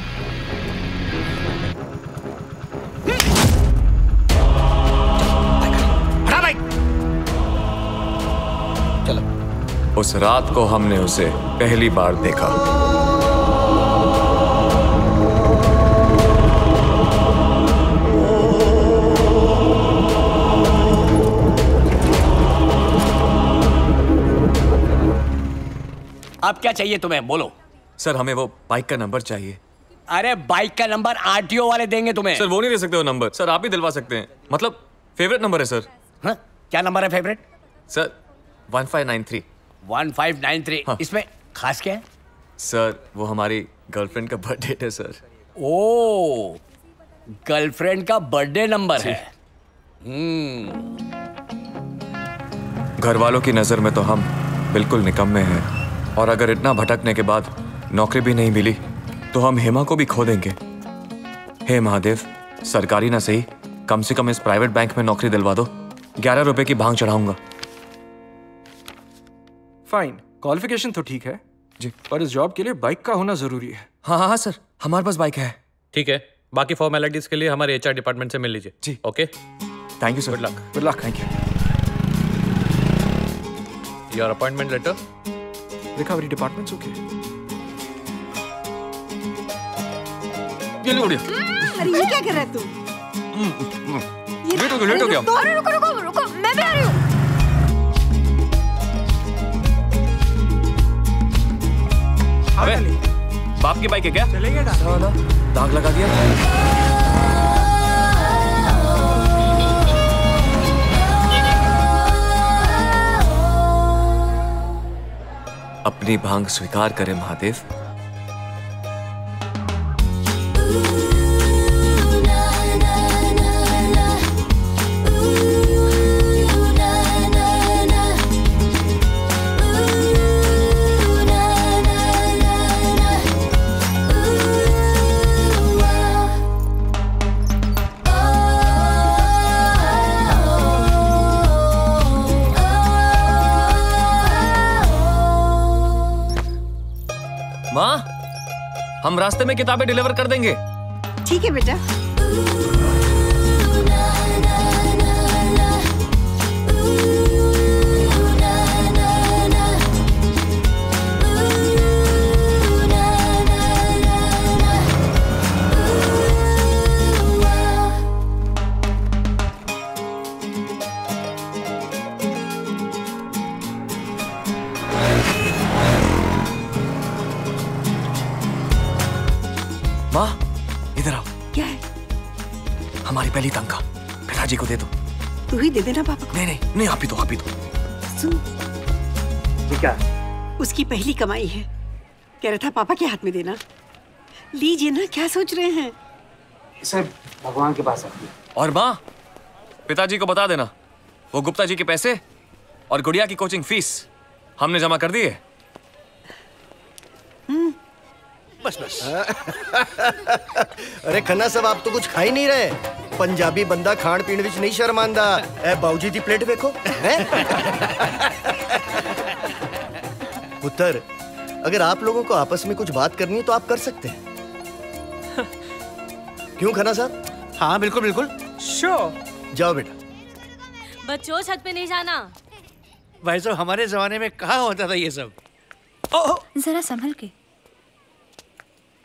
उस रात को हमने उसे पहली बार देखा। अब क्या चाहिए तुम्हें, बोलो। सर हमें वो बाइक का नंबर चाहिए। अरे बाइक का नंबर आरटीओ वाले देंगे तुम्हें। सर वो नहीं दे सकते वो नंबर, सर आप ही दिलवा सकते हैं। मतलब फेवरेट नंबर है सर। हाँ क्या नंबर है फेवरेट? सर 1593। 1593। हाँ। इसमें खास क्या है? सर वो हमारी गर्लफ्रेंड का बर्थडे है सर। ओ, गर्लफ्रेंड का बर्थडे नंबर है। घर वालों की नजर में तो हम बिल्कुल निकम्मे हैं, और अगर इतना भटकने के बाद नौकरी भी नहीं मिली तो हम हेमा को भी खो देंगे। हे महादेव, सरकारी ना सही, कम से कम इस प्राइवेट बैंक में नौकरी दिलवा दो। 11 रुपए की भांग चढ़ाऊंगा। फाइन, क्वालिफिकेशन तो ठीक है जी, पर इस जॉब के लिए बाइक का होना जरूरी है। हाँ हाँ सर, हमारे पास बाइक है। ठीक है, बाकी फॉर्मेलिटीज के लिए हमारे HR डिपार्टमेंट से मिल लीजिए जी। Okay, thank you sir. Good luck. Thank you. Your appointment letter, recovery department. अरे ये क्या कर रहा है तू? लेट हो गया। रुको रुको रुको, मैं भी आ रही हूँ। अबे, बाप की बाइक है क्या? चलेगा ना, दाग लगा दिया। अपनी भांग स्वीकार करे महादेव। हम रास्ते में किताबें डिलीवर कर देंगे। ठीक है बेटा। पहली तनखा पिताजी को दे दो। तू ही दे देना पापा को। नहीं नहीं नहीं, आप ही दो, आप ही दो। सुन, ये क्या? उसकी पहली कमाई है, कह रहा था पापा के हाथ में देना। लीजिए ना, क्या सोच रहे हैं? सर भगवान के पास आती है। और माँ पिताजी को बता देना वो गुप्ता जी के पैसे और गुड़िया की कोचिंग फीस हमने जमा कर दी है। बस बस। अरे खन्ना साहब आप तो कुछ खा ही नहीं रहे। पंजाबी बंदा खान पीन विच नहीं शर्मांदा। बाऊजी दी प्लेट देखो। पुत्र अगर आप लोगों को आपस में कुछ बात करनी है तो आप कर सकते हैं। क्यों खन्ना साहब? हाँ बिल्कुल बिल्कुल श्योर। जाओ बेटा। बच्चों छत पे नहीं जाना। भाई साहब हमारे जमाने में कहाँ होता था ये सब। जरा संभल के।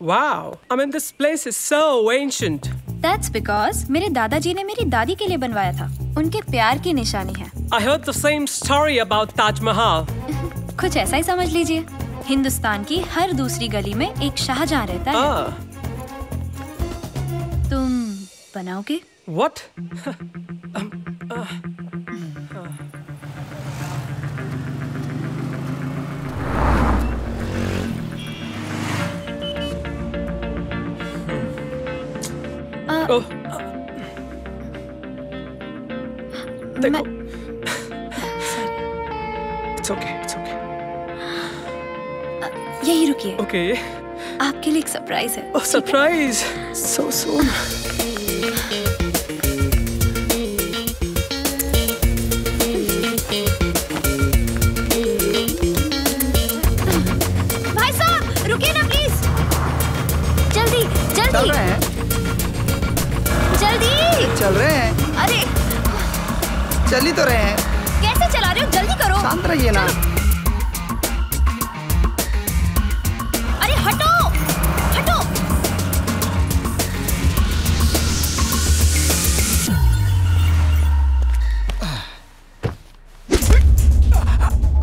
Wow, I mean this place is so ancient. That's because मेरे दादाजी ने मेरी दादी के लिए बनवाया था। उनके प्यार की निशानी है। I heard the same story about Taj Mahal. कुछ ऐसा ही समझ लीजिए। हिंदुस्तान की हर दूसरी गली में एक शाहजहां रहता है। तुम बनाओगे? What? देखो, it's okay, it's okay. यही रुकिए। Okay. आपके लिए एक सरप्राइज है। Oh, surprise! So soon. भाई साहब रुकिए ना प्लीज। जल्दी जल्दी। जल्दी चल रहे हैं। अरे चल ही तो रहे हैं। कैसे चला रहे हो? जल्दी करो। शांत रहिए ना। अरे हटो हटो।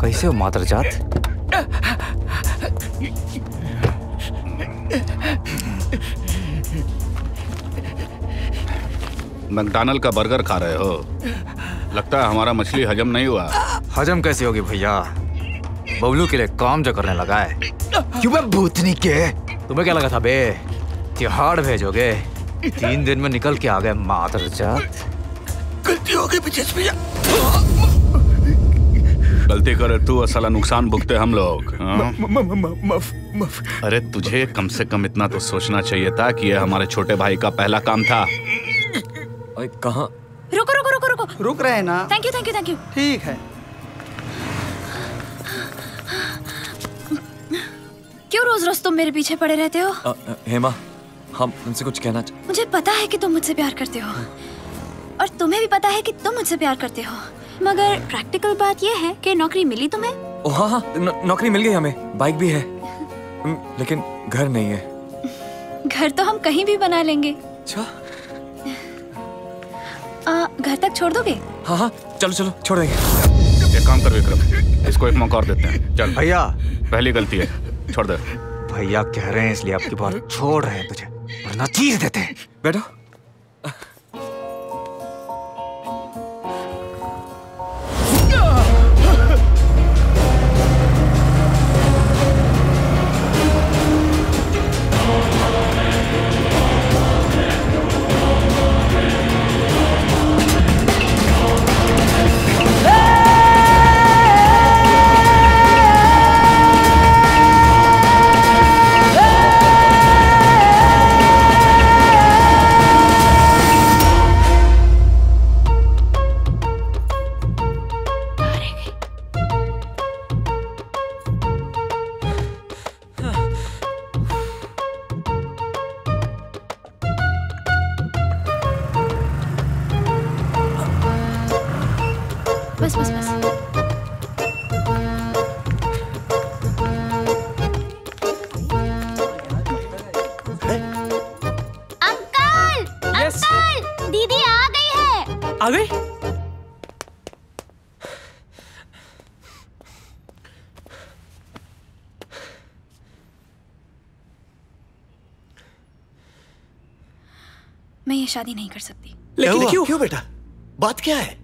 कैसे हो मातरजात? मैकडोनल्ड का बर्गर खा रहे हो। लगता है हमारा मछली हजम नहीं हुआ। हजम कैसे होगी भैया? बबलू के लिए काम जो करने लगा है। क्यों बे भूतनी के? तुम्हें क्या लगा था बे? तिहाड़ भेजोगे? 3 दिन में निकल के आ गए मातरजात। गलती हो गई ब्रिजेश भैया। गलती करे तू असला नुकसान भुगते हम लोग। अरे तुझे कम से कम इतना तो सोचना चाहिए था कि यह हमारे छोटे भाई का पहला काम था। कहाँ? रुको रुको रुको रुको। रुक रहे हैं ना। Thank you thank you thank you. ठीक है। क्यों रोज रोज तुम मेरे पीछे पड़े रहते हो? हेमा हम तुमसे कुछ कहना चाहते। मुझे पता है कि तुम मुझसे प्यार करते हो और तुम्हें भी पता है कि तुम मुझसे प्यार करते हो, मगर प्रैक्टिकल बात यह है कि नौकरी मिली तुम्हें। हाँ हाँ नौकरी मिल गई हमें। बाइक भी है लेकिन घर नहीं है। घर तो हम कहीं भी बना लेंगे। अच्छा घर तक छोड़ दोगे? हाँ हाँ चलो चलो छोड़ देंगे। एक काम कर विक्रम इसको एक मौका और देते हैं। चल भैया पहली गलती है छोड़ दे। भैया कह रहे हैं इसलिए आपकी बात छोड़ रहे हैं तुझे वरना चीर देते हैं। बैठो। शादी नहीं कर सकती। लेकिन क्यों? क्यों बेटा? बात क्या है?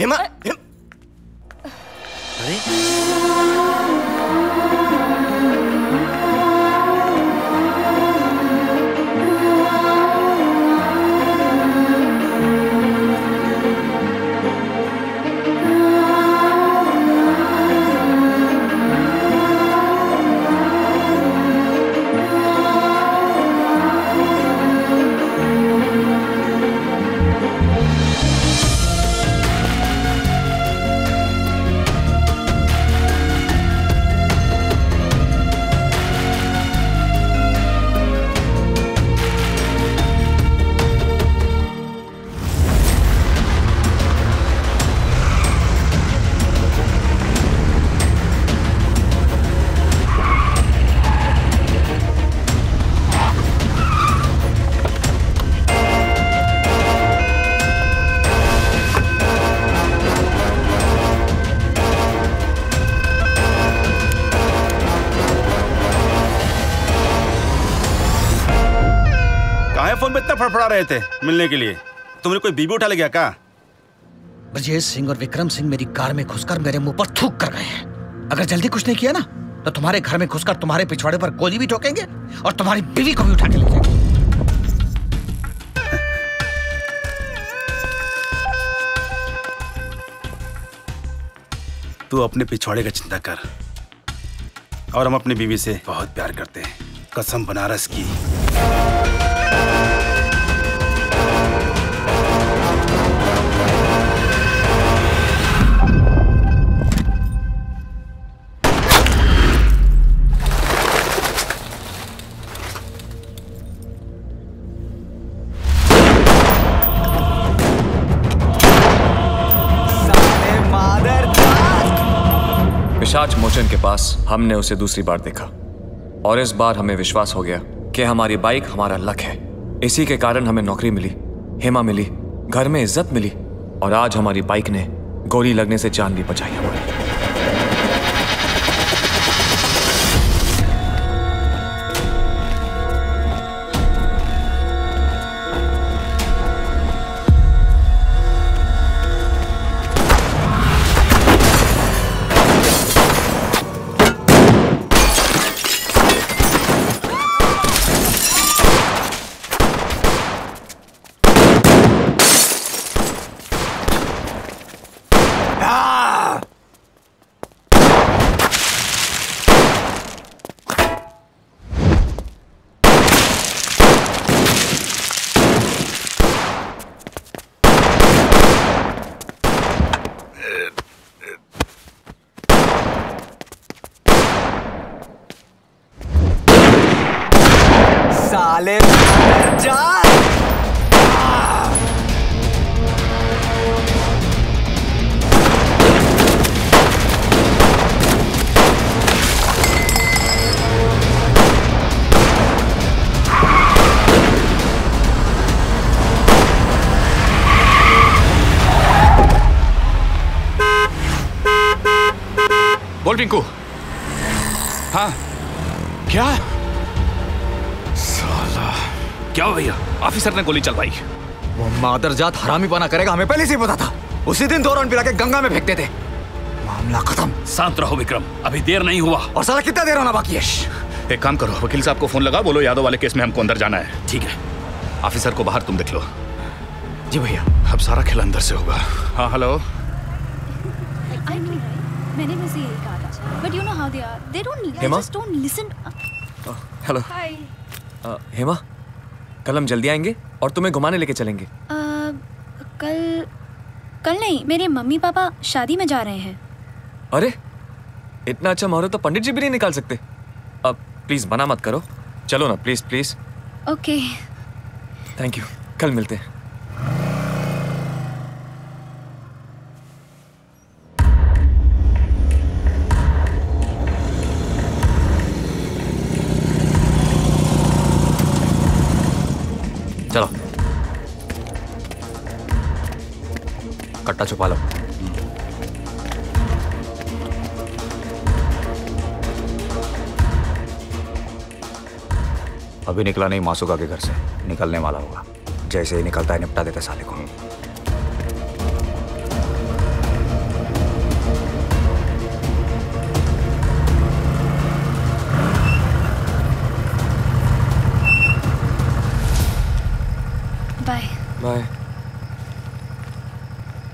हेमा, अरे फोन पे इतना फड़फड़ा रहे थे मिलने के लिए, तुमने कोई बीबी उठा ले गया क्या? ब्रजेश सिंह और विक्रम सिंह मेरी कार में घुसकर मेरे मुंह पर थूक कर गए हैं। अगर जल्दी कुछ नहीं किया ना तो तुम्हारे घर में घुसकर तुम्हारे पिछवाड़े पर गोली भी ठोकेंगे और तुम्हारी बीवी को भी उठा के ले जाएंगे। तू अपने पिछवाड़े का चिंता कर, और हम अपनी बीवी से बहुत प्यार करते हैं, कसम बनारस की। पिशाच मोचन के पास हमने उसे दूसरी बार देखा और इस बार हमें विश्वास हो गया कि हमारी बाइक हमारा लक है। इसी के कारण हमें नौकरी मिली, हेमा मिली, घर में इज्जत मिली और आज हमारी बाइक ने गोली लगने से जान भी बचाई टिंकू। हाँ क्या साला क्या हो भैया? ऑफिसर ने गोली चलवाई। वो मादरजात हरामीपना करेगा, हमें पहले से पता था। उसी दिन 2 राउंड पिला के गंगा में फेंकते थे। मामला खत्म। शांत रहो विक्रम, अभी देर नहीं हुआ। और साला कितना देर होना बाकी है? एक काम करो, वकील साहब को फोन लगा, बोलो यादव वाले केस में हमको अंदर जाना है। ठीक है, ऑफिसर को बाहर तुम देख लो। जी भैया। अब सारा खेल अंदर से होगा। हाँ हेलो, मैंने But you know how they are. They don't need. I just don't listen. Hello. Hi. Hema, कल हम जल्दी आएंगे और तुम्हें घुमाने लेके चलेंगे। कल नहीं, मेरे मम्मी पापा शादी में जा रहे हैं। अरे इतना अच्छा मुहूर्त तो पंडित जी भी नहीं निकाल सकते। अब प्लीज मना मत करो, चलो ना please please. Okay thank you, कल मिलते हैं। चलो कट्टा छुपा लो। अभी निकला नहीं मासूका के घर से, निकलने वाला होगा। जैसे ही निकलता है निपटा देते साले को।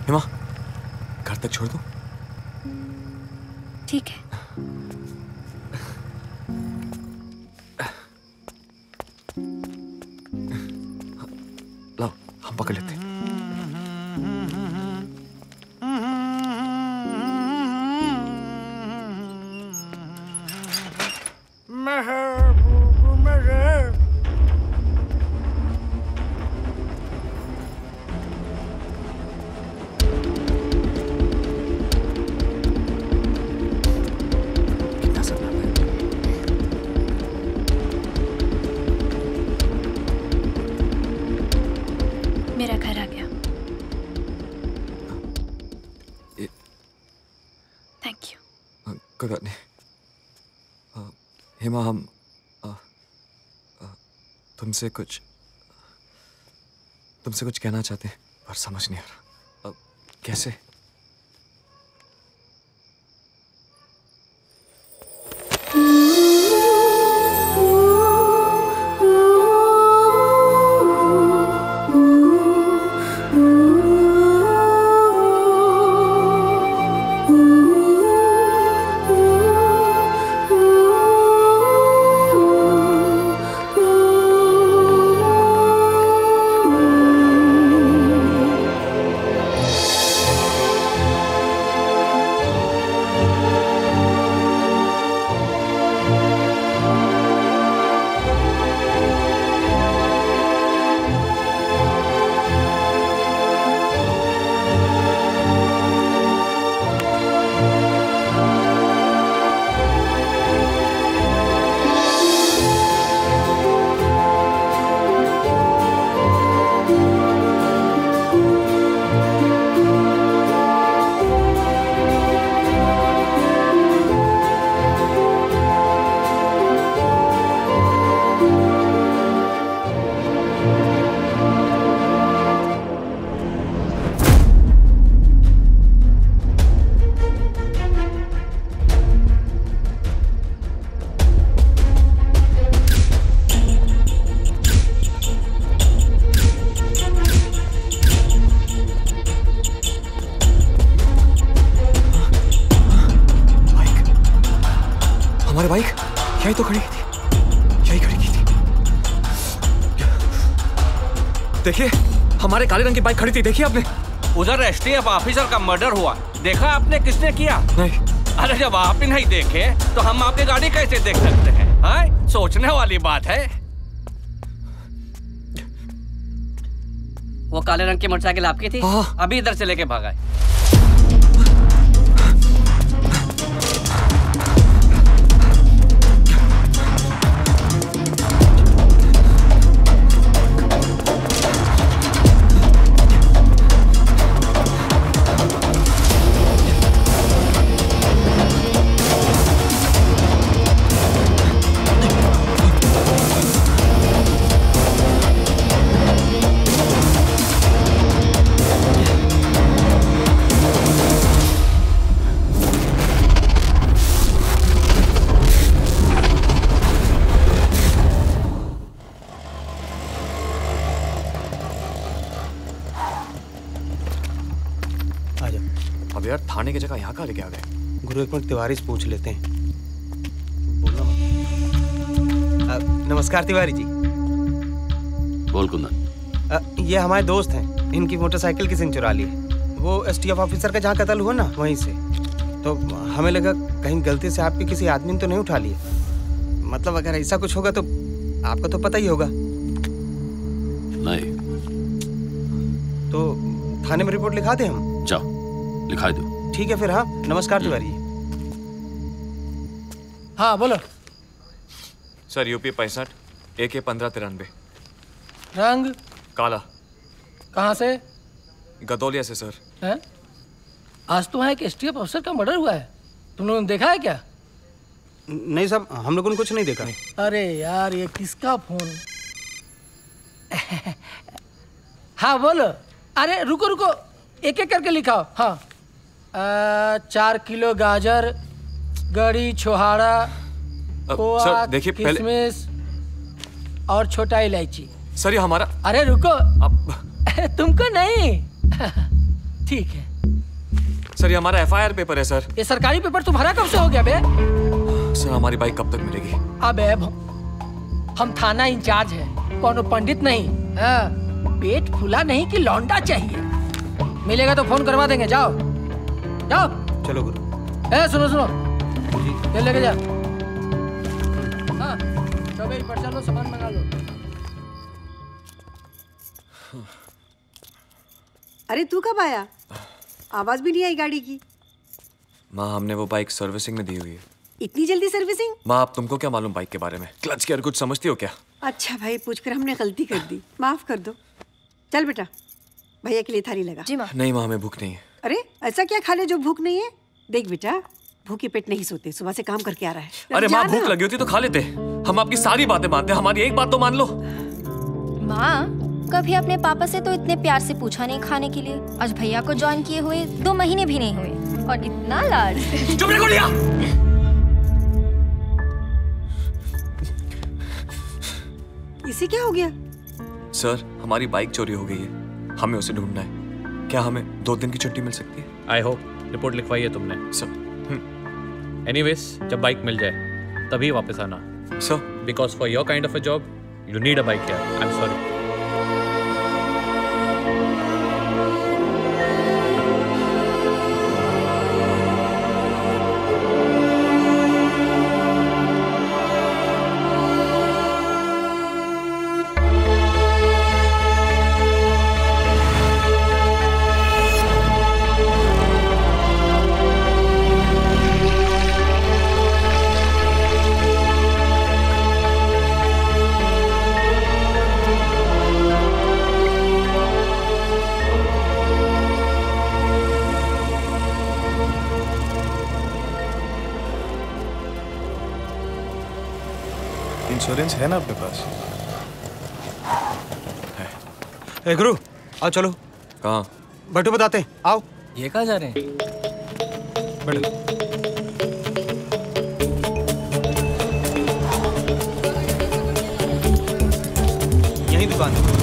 हेमा, घर तक छोड़ दो। ठीक है। लाओ हम पकड़ लेते हैं। हेमा, हम तुमसे कुछ तुमसे कुछ कहना चाहते हैं पर समझ नहीं आ रहा अब कैसे। हमारे काले रंग की बाइक खड़ी थी, देखी आपने? उधर एसटीएफ ऑफिसर का मर्डर हुआ, देखा आपने? किसने किया? नहीं। अरे जब आप ही नहीं देखे तो हम आपकी गाड़ी कैसे देख सकते हैं? हाँ? सोचने वाली बात है। वो काले रंग की मोटरसाइकिल आपकी थी? हाँ। अभी इधर से लेके भागा है। थाने की जगह यहाँ कहाँ लेके आ गए? गुरु एक मिनट तिवारी से पूछ लेते हैं। नमस्कार तिवारी जी। बोल कुंदन। ये हमारे दोस्त हैं, इनकी मोटरसाइकिल किसी ने चुरा ली है। वो एसटीएफ ऑफिसर का जहाँ कत्ल हुआ ना वहीं से, तो हमें लगा कहीं गलती से आपके किसी आदमी ने तो नहीं उठा ली है। मतलब अगर ऐसा कुछ होगा तो आपको तो पता ही होगा। नहीं तो थाने में रिपोर्ट लिखा दे हम? जाओ लिखा दो। ठीक है फिर। हाँ नमस्कार तिवारी। हाँ बोलो सर। UP 65 AK 1593। रंग काला। कहाँ से? गदौलिया से सर। हैं? आज तो है कि एसटीएफ अफसर का मर्डर हुआ है, तुम लोगों ने देखा है क्या? नहीं साहब हम लोगों ने कुछ नहीं देखा। अरे यार ये किसका फोन? हाँ बोलो। अरे रुको रुको एक एक करके लिखाओ। हाँ 4 किलो गाजर, गड़ी, छोहाड़ा, कोआ, किशमिश और छोटा इलायची। सर ये हमारा। अरे रुको तुमको नहीं। ठीक है सर ये हमारा FIR पेपर है सर। ये सरकारी पेपर तुम्हारा कब से हो गया बे? सर हमारी बाइक कब तक मिलेगी? अबे हम थाना इंचार्ज है, कोनो पंडित नहीं। पेट फूला नहीं कि लौंडा चाहिए। मिलेगा तो फोन करवा देंगे। जाओ जाओ। चलो गुरु। ए सुनो सुनो जी, लेके जा। हाँ चलो भाई पर्चा लो, सामान मंगा लो। अरे तू कब आया? आवाज भी नहीं आई गाड़ी की। माँ हमने वो बाइक सर्विसिंग में दी हुई है। इतनी जल्दी सर्विसिंग? माँ आप तुमको क्या मालूम बाइक के बारे में? क्लच की और कुछ समझती हो क्या? अच्छा भाई पूछकर हमने गलती कर दी, माफ कर दो। चल बेटा भैया के लिए थाली लगा। जी माँ। नहीं माँ हमें भूख नहीं है। अरे ऐसा क्या खा ले जो भूख नहीं है? देख बेटा भूखे पेट नहीं सोते, सुबह से काम करके आ रहा है। अरे माँ भूख लगी होती तो खा लेते। हम आपकी सारी बातें मानते, हमारी एक बात तो मान लो। माँ कभी अपने पापा से तो इतने प्यार से पूछा नहीं खाने के लिए। आज भैया को ज्वाइन किए हुए 2 महीने भी नहीं हुए और इतना लाड। चुप रहो लिया। इसे क्या हो गया? सर, हमारी बाइक चोरी हो गई है, हमें उसे ढूंढना है। क्या हमें 2 दिन की छुट्टी मिल सकती है? आई होप रिपोर्ट लिखवाई है तुमने सर। एनीवेज, जब बाइक मिल जाए तभी वापस आना sir, because for your kind of a job you need a bike here. I am sorry. Insurance है ना अपने पास? है। ए गुरु, आओ चलो। कहाँ? बैठो बताते। आओ। ये कहाँ जा रहे हैं? बैठो। यही दुकान है।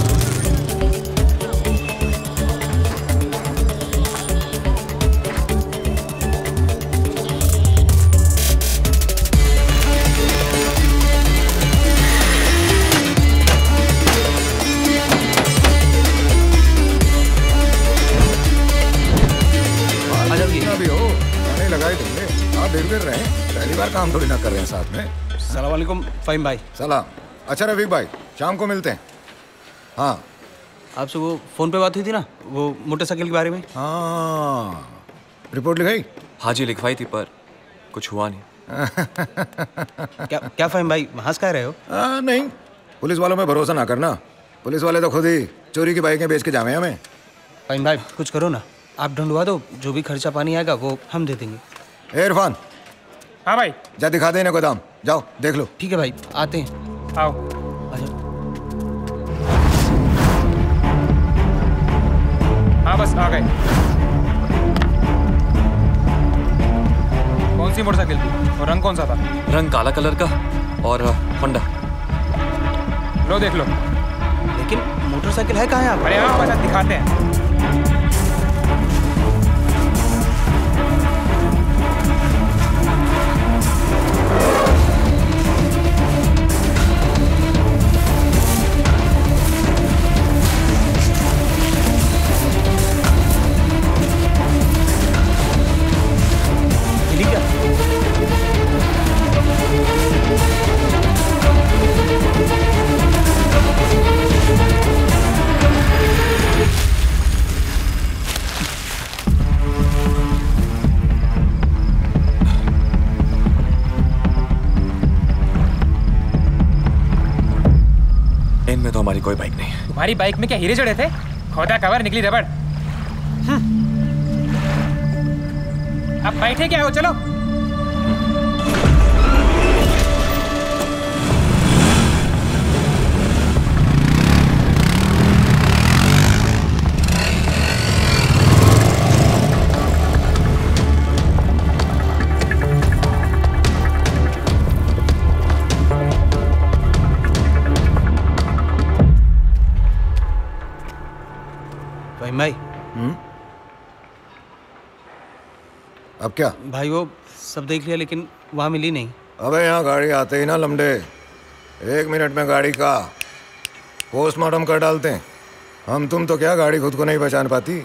पहली बार काम थोड़ी ना कर रहे हैं साथ में। सलाम वालेकुम फाहिम भाई। सलाम। अच्छा रफीक भाई, शाम को मिलते हैं। हाँ, आपसे वो फोन पे बात हुई थी ना, वो मोटरसाइकिल के बारे में। हाँ, रिपोर्ट लिखाई? हाँ जी लिखवाई थी, पर कुछ हुआ नहीं। क्या फाहिम भाई हंस कह रहे हो? नहीं, पुलिस वालों में भरोसा ना करना, पुलिस वाले तो खुद ही चोरी की बाइकें बेच के जावे हमें। फाहिम भाई कुछ करो ना, आप ढूंढवा दो, जो भी खर्चा पानी आएगा वो हम दे देंगे। इरफान। हाँ भाई। जा दिखा दे इन्हें गोदाम, जाओ देख लो। ठीक है भाई, आते हैं। आओ। हाँ बस आ गए। कौन सी मोटरसाइकिल थी और रंग कौन सा था? रंग काला कलर का और होंडा। लो देख लो। लेकिन मोटरसाइकिल है कहाँ यहाँ? अरे हाँ बस दिखाते हैं। हमारी कोई बाइक नहीं है। तुम्हारी बाइक में क्या हीरे जड़े थे? खोदा कवर निकली रबड़। अब बैठे क्या हो, चलो। अब क्या भाई? वो सब देख लिया लेकिन वहां मिली नहीं। अबे यहाँ गाड़ी आते ही ना लम्डे, 1 मिनट में गाड़ी का पोस्टमार्टम कर डालते हैं। हम तुम तो क्या गाड़ी खुद को नहीं पहचान पाती।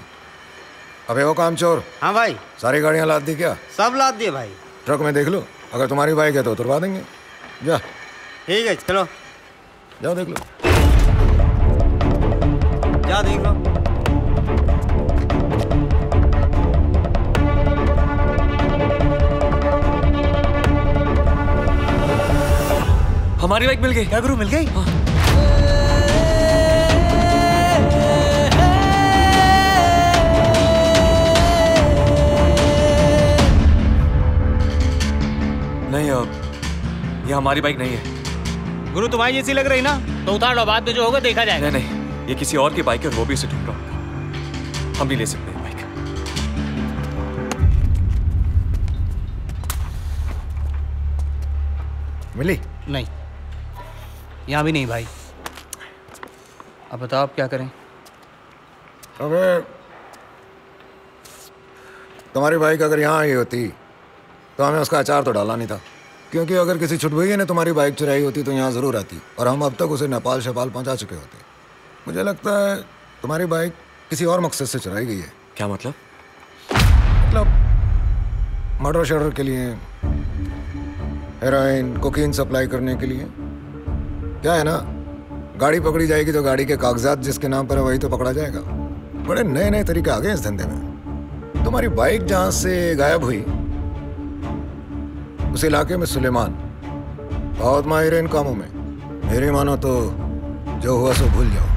अबे वो कामचोर। हाँ भाई। सारी गाड़ियाँ लाद दी क्या? सब लाद दिए भाई। ट्रक में देख लो, अगर तुम्हारी बाइक है तो उतरवा देंगे। जा। ठीक है चलो, जाओ देख लो। जा देख लो। हमारी बाइक मिल गई। क्या गुरु मिल गई? हाँ। नहीं, अब ये हमारी बाइक नहीं है। गुरु तुम्हारी जैसी लग रही ना, तो उतार लो, बाद में जो होगा देखा जाएगा। नहीं, ये किसी और की बाइक है, वो भी इसे ढूंढ रहा होगा। हम भी ले सकते हैं बाइक। मिली? नहीं, यहाँ भी नहीं भाई। अब बताओ आप क्या करें? अबे तुम्हारी बाइक अगर यहाँ आई होती तो हमें उसका अचार तो डाला नहीं था, क्योंकि अगर किसी छुटभुइये ने तुम्हारी बाइक चुराई होती तो यहाँ ज़रूर आती और हम अब तक उसे नेपाल शेपाल पहुँचा चुके होते। मुझे लगता है तुम्हारी बाइक किसी और मकसद से चुराई गई है। क्या मतलब? मतलब मर्डर शर्डर के लिए, हेरोइन, कोकीन सप्लाई करने के लिए। क्या है ना, गाड़ी पकड़ी जाएगी तो गाड़ी के कागजात जिसके नाम पर है वही तो पकड़ा जाएगा। बड़े नए नए तरीके आ गए इस धंधे में। तुम्हारी बाइक जहाँ से गायब हुई उस इलाके में सुलेमान बहुत माहिर है इन कामों में। मेरी मानो तो जो हुआ सो भूल जाओ,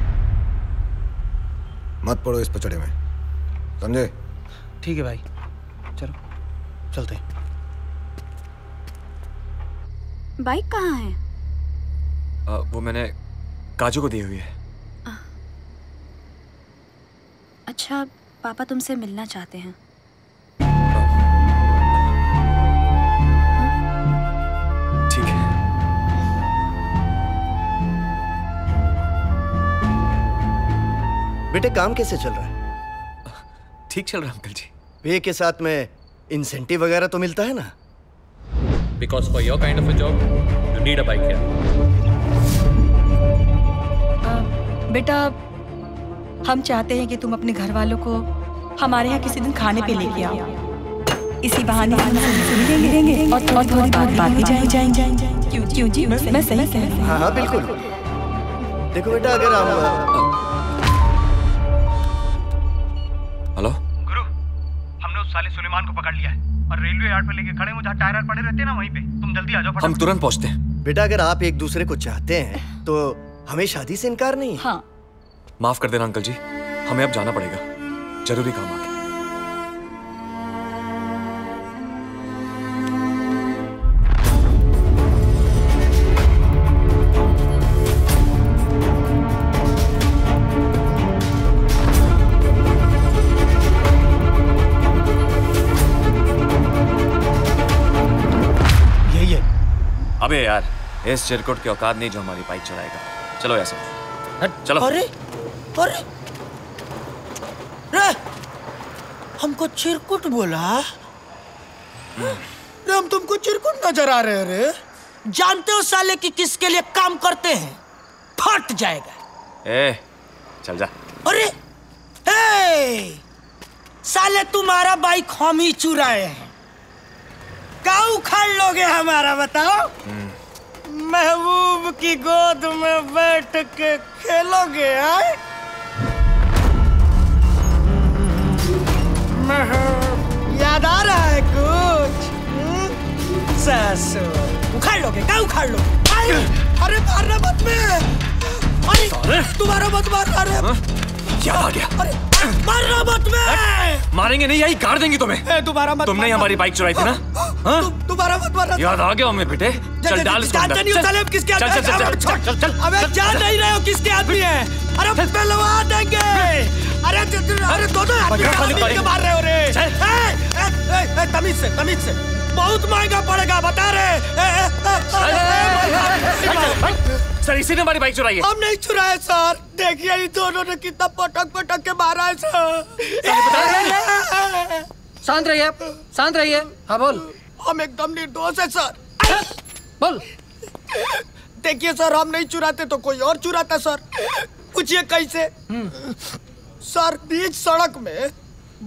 मत पड़ो इस पचड़े में, समझे? ठीक है भाई, चलो चलते हैं। बाइक कहाँ है? वो मैंने काजू को दी हुई है। अच्छा, पापा तुमसे मिलना चाहते हैं। बेटे काम कैसे चल रहा है? ठीक चल रहा है अंकल जी। पे के साथ में इंसेंटिव वगैरह तो मिलता है ना? Because for your kind of a job you need a bike. बेटा हम चाहते हैं कि तुम अपने घर वालों को हमारे यहाँ किसी दिन खाने पे लेके आओ। इसी बहाने मिलेंगे और थोड़ी बहुत बातें जाएंगी। क्यों जी, मैं सही कह रही हूँ? हाँ बिल्कुल। देखो बेटा, अगर हम सुलेमान को पकड़ लिया है और रेलवे यार्ड पर लेके खड़े हो जहाँ टायर पड़े रहते हैं ना, वहीं पे। तुम जल्दी आ जाओ, हम तुरंत पहुँचते हैं। बेटा अगर आप एक दूसरे को चाहते हैं तो हमें शादी से इनकार नहीं। हाँ। माफ कर देना अंकल जी, हमें अब जाना पड़ेगा, जरूरी काम आ गया। अबे यार, इस चिरकुट की औकात नहीं जो हमारी बाइक चलाएगा। चलो यार सब चलो। अरे अरे रे, हमको चिरकुट बोला? रे हम तुमको चिरकुट नजर आ रहे रे? जानते हो साले कि किसके लिए काम करते हैं? फट जाएगा। ए चल जा। अरे ए, साले तुम्हारा बाइक हम ही चुराए हैं, काऊ उखाड़ लोगे हमारा? बताओ, महबूब की गोद में बैठ के खेलोगे? आए याद आ रहा है कुछ? ससुर उखाड़ लोगे, काऊ उखाड़ लोगे? आए अरे मारना मत में, अरे तुम्हारा मत मारना रे। क्या आ गया? अरे मारना मत में। मारेंगे नहीं, यही गाड़ देंगे तुम्हें। तुम्हारा मत, तुमने हमारी बाइक चुराई थी ना? तुम्हारा मत मारना। याद आ गया हमें बेटे। चल डाल इसको अंदर। चल अबे जान नहीं रहे हो किसके आदमी है? अरे पहलवा देंगे। अरे दोनों आदमी मार रहे हो रे। तमीज से, तमीज से, बहुत महंगा पड़ेगा बता रहे। सर इसी ने हमारी बाइक चुराई है। हम नहीं चुराए सर, देखिए ये दोनों ने कितना पटक पटक के मारा है सर। शांत रहिए, शांत रहिए। हाँ बोल। हम एकदम निर्दोष है सर। बोल। देखिए सर, हम नहीं चुराते तो कोई और चुराता सर। पूछिए कैसे सर? बीच सड़क में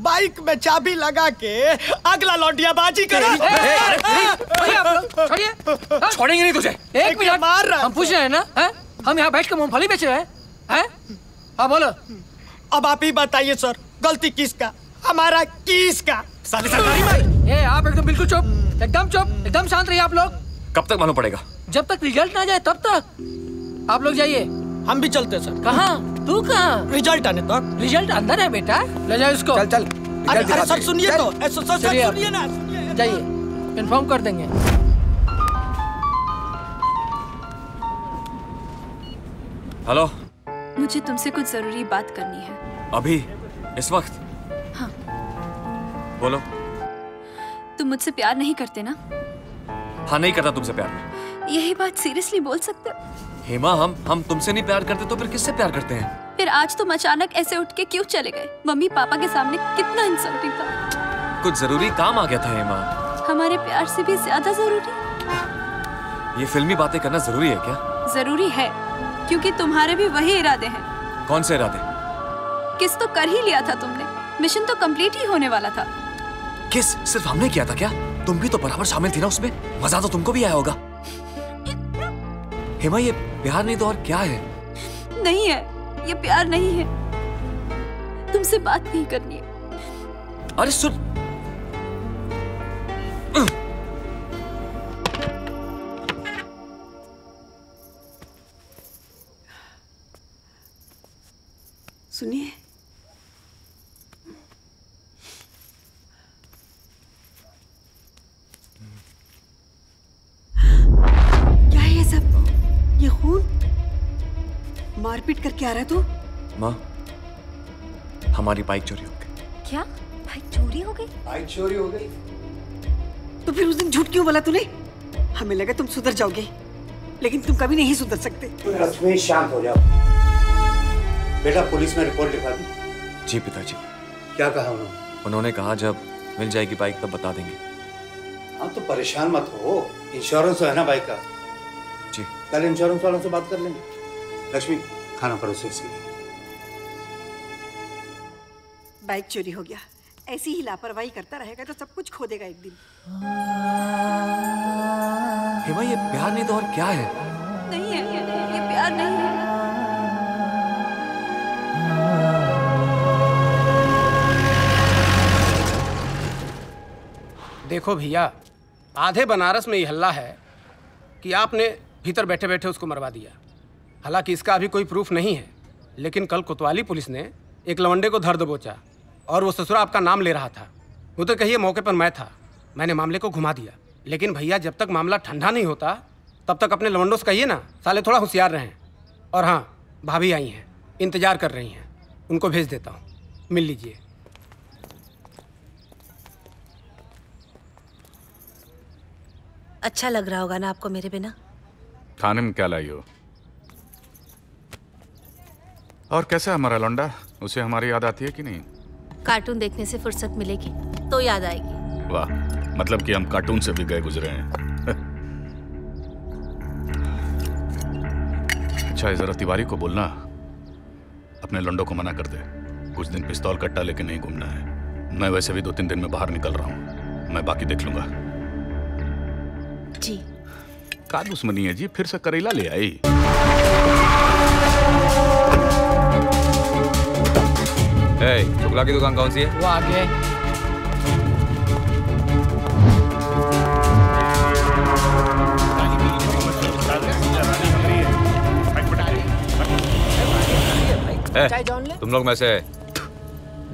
बाइक में चाबी लगा के अगला लौटियाबाजी करा। छोड़ेंगे नहीं तुझे। एक मिनट, मार रहा। हम पूछ रहे हैं ना, हम यहाँ बैठ के मूंगफली बेच रहे हैं? हाँ बोलो। अब आप ही बताइए सर, गलती किसका? हमारा किसका? ए आप एकदम बिल्कुल चुप, एकदम चुप, एकदम शांत रहिए आप लोग। कब तक मालूम पड़ेगा? जब तक रिजल्ट ना जाए तब तक। आप लोग जाइए, हम भी चलते सर। कहाँ? तू कहाँ? रिजल्ट आने तक। तो? रिजल्ट अंदर है बेटा, ले जाओ इसको। चल चल। अरे सर सुनिए तो, सुनिए ना, जाइए, इन्फॉर्म कर देंगे। हेलो मुझे तुमसे कुछ जरूरी बात करनी है। अभी इस वक्त? हाँ। बोलो। तुम मुझसे प्यार नहीं करते ना? हाँ, नहीं करता तुमसे प्यार में। यही बात सीरियसली बोल सकते हो? हेमा, हम तुमसे नहीं प्यार करते तो फिर किससे प्यार करते हैं? फिर आज तुम अचानक ऐसे उठ के क्यों चले गए? मम्मी पापा के सामने कितना इंसल्टिंग था। कुछ जरूरी काम आ गया था हेमा। हमारे प्यार से भी ज्यादा जरूरी? ये फिल्मी बातें करना जरूरी है क्या? जरूरी है, क्योंकि तुम्हारे भी वही इरादे हैं। कौन से इरादे? किस तो कर ही लिया था तुमने, मिशन तो कंप्लीट ही होने वाला था। किस सिर्फ हमने किया था क्या? तुम भी तो बराबर शामिल थी ना उसमें, मजा तो तुमको भी आया होगा। हेमा, ये प्यार नहीं तो और क्या है? नहीं है, ये प्यार नहीं है। तुमसे बात नहीं करनी है। अरे सुन, सुनिए, क्या है ये सब? ये खून? मारपीट करके आ रहा है तू? माँ, हमारी बाइक चोरी हो गई। क्या? बाइक चोरी हो गई? बाइक चोरी हो गई? तो फिर उस दिन झूठ क्यों बोला तूने? हमें लगा तुम सुधर जाओगे, लेकिन तुम कभी नहीं सुधर सकते। रश्मि, शांत हो जाओ बेटा। पुलिस में रिपोर्ट लिखा दी? जी पिताजी। क्या कहा उन्होंने? उन्होंने कहा जब मिल जाएगी बाइक तब बता देंगे। हाँ तो परेशान मत हो, इंश्योरेंस है ना बाइक का? जी। कल इंश्योरेंस वालों से बात कर लेंगे। लक्ष्मी, खाना परोसो इसके लिए। बाइक चोरी हो गया, ऐसी ही लापरवाही करता रहेगा तो सब कुछ खो देगा एक दिन। हेमा, ये प्यार नहीं तो और क्या है? नहीं है, ये प्यार नहीं है। देखो भैया, आधे बनारस में ये हल्ला है कि आपने भीतर बैठे बैठे उसको मरवा दिया। हालांकि इसका अभी कोई प्रूफ नहीं है, लेकिन कल कोतवाली पुलिस ने एक लवंडे को धर दबोचा और वो ससुरा आपका नाम ले रहा था। वो तो कहिए मौके पर मैं था, मैंने मामले को घुमा दिया। लेकिन भैया, जब तक मामला ठंडा नहीं होता तब तक अपने लवंडों से कहिए ना, साले थोड़ा होशियार रहें। और हाँ, भाभी आई हैं, इंतजार कर रही हैं, उनको भेज देता हूँ, मिल लीजिए। अच्छा लग रहा होगा ना आपको मेरे बिना? खाने में क्या लाई हो? और कैसा हमारा लौंडा, उसे हमारी याद आती है कि नहीं? कार्टून देखने से फुर्सत मिलेगी तो याद आएगी। वाह, मतलब कि हम कार्टून से भी गए गुजरे हैं। अच्छा, जरा तिवारी को बोलना अपने लौंडों को मना कर दे, कुछ दिन पिस्तौल कट्टा लेके नहीं घूमना है। मैं वैसे भी 2-3 दिन में बाहर निकल रहा हूँ, मैं बाकी देख लूंगा। जी। का दुश्मनी है जी? फिर से करेला ले आई? शुक्ला की दुकान कौन सी है? वो आगे है। तुम लोग में से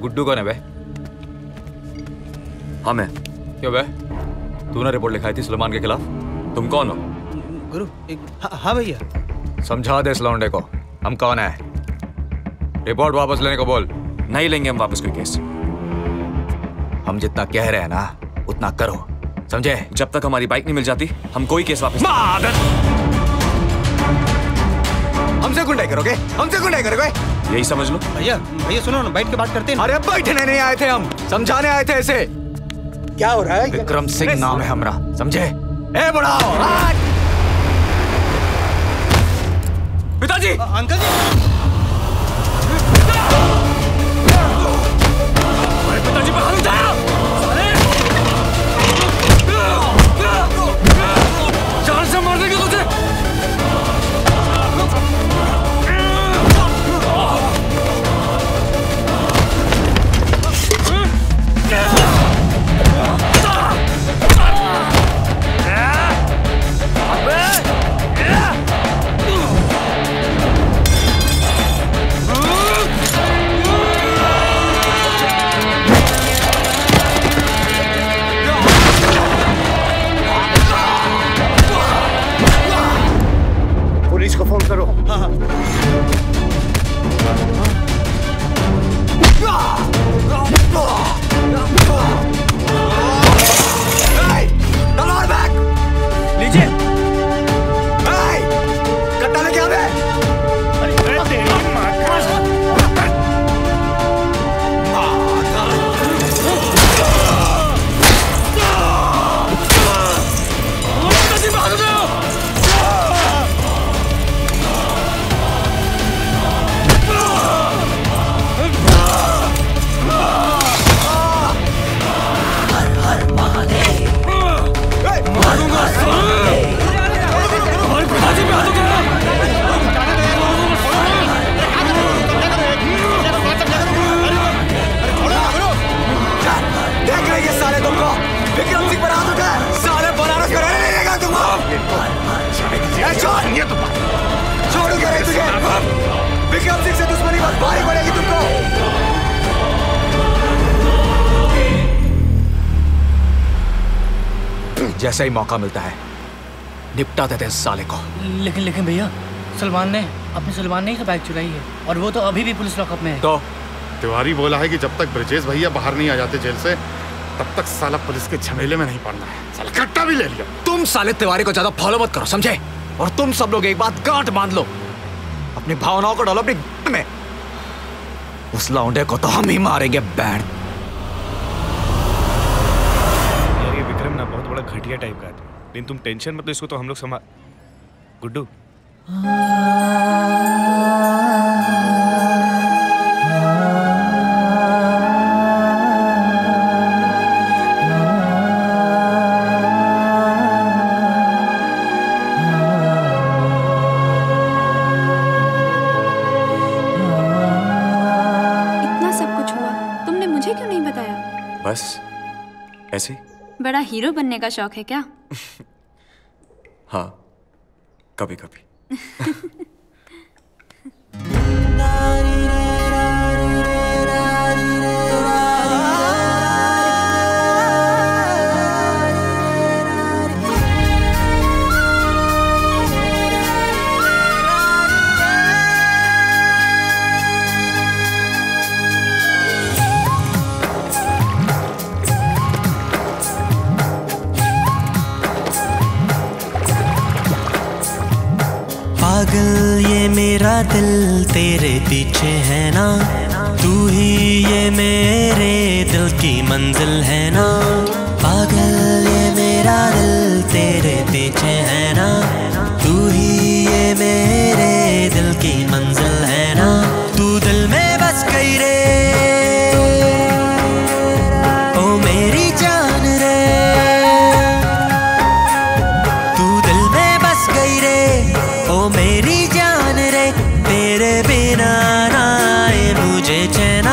गुड्डू कौन है बे? हम हैं। क्यों बे? तूने रिपोर्ट लिखाई थी सुलेमान के खिलाफ। तुम कौन हो? गुरु। हाँ भैया। समझा दे इस लौंडे को हम कौन है। रिपोर्ट वापस लेने को बोल। नहीं लेंगे हम वापस कोई केस। हम जितना कह रहे हैं ना उतना करो, समझे? जब तक हमारी बाइक नहीं मिल जाती हम कोई केस वापस। हमसे गुंडाई करोगे? हमसे गुंडाई करोगे? यही समझ लो। भैया, भैया सुनो ना, बैठ के बात करते हैं। अरे बैठने नहीं आए थे हम, समझाने आए थे। ऐसे क्या हो रहा है? विक्रम सिंह नाम है हमरा, समझे? ए बुढ़ाओ। पिताजी, अंकल जी। अरे पिताजी पर हाथ उठाया। जान से मार देंगे तुझे। पुलिस को फोन करो। हाँ। और भारी पड़ेगी तुमको। जैसा ही मौका मिलता है निपटा देते हैं साले को। लेकिन लेकिन भैया सलमान ने ही बाइक चुराई है और वो तो अभी भी पुलिस लॉकअप में है। तो तिवारी बोला है कि जब तक ब्रिजेश भैया बाहर नहीं आ जाते जेल से तब तक साला पुलिस के झमेले में नहीं पड़ना है। साला कट्टा भी ले लिया। तुम साले तिवारी को ज्यादा फॉलो मत करो समझे, और तुम सब लोग एक बात गांठ बांध लो, अपनी भावनाओं को डालो अपनी में। उस लौंडे को तो हम ही मारेंगे बैंड। यार ये विक्रम ना बहुत बड़ा घटिया टाइप का है, लेकिन तुम टेंशन मत लो, इसको तो हम लोग संभाल। गुड्डू ऐसे बड़ा हीरो बनने का शौक है क्या? हाँ कभी कभी। पागल ये मेरा दिल तेरे पीछे है ना, तू ही ये मेरे दिल की मंजिल है ना। पागल ये मेरा दिल तेरे पीछे है ना, तू ही ये मेरे दिल की मंजिल है ना। तू दिल में बस गई रे ओ मेरी जान रे, तू दिल में बस गई रे ओ मेरी जान रे। तेरे बिना ना आए मुझे चैन।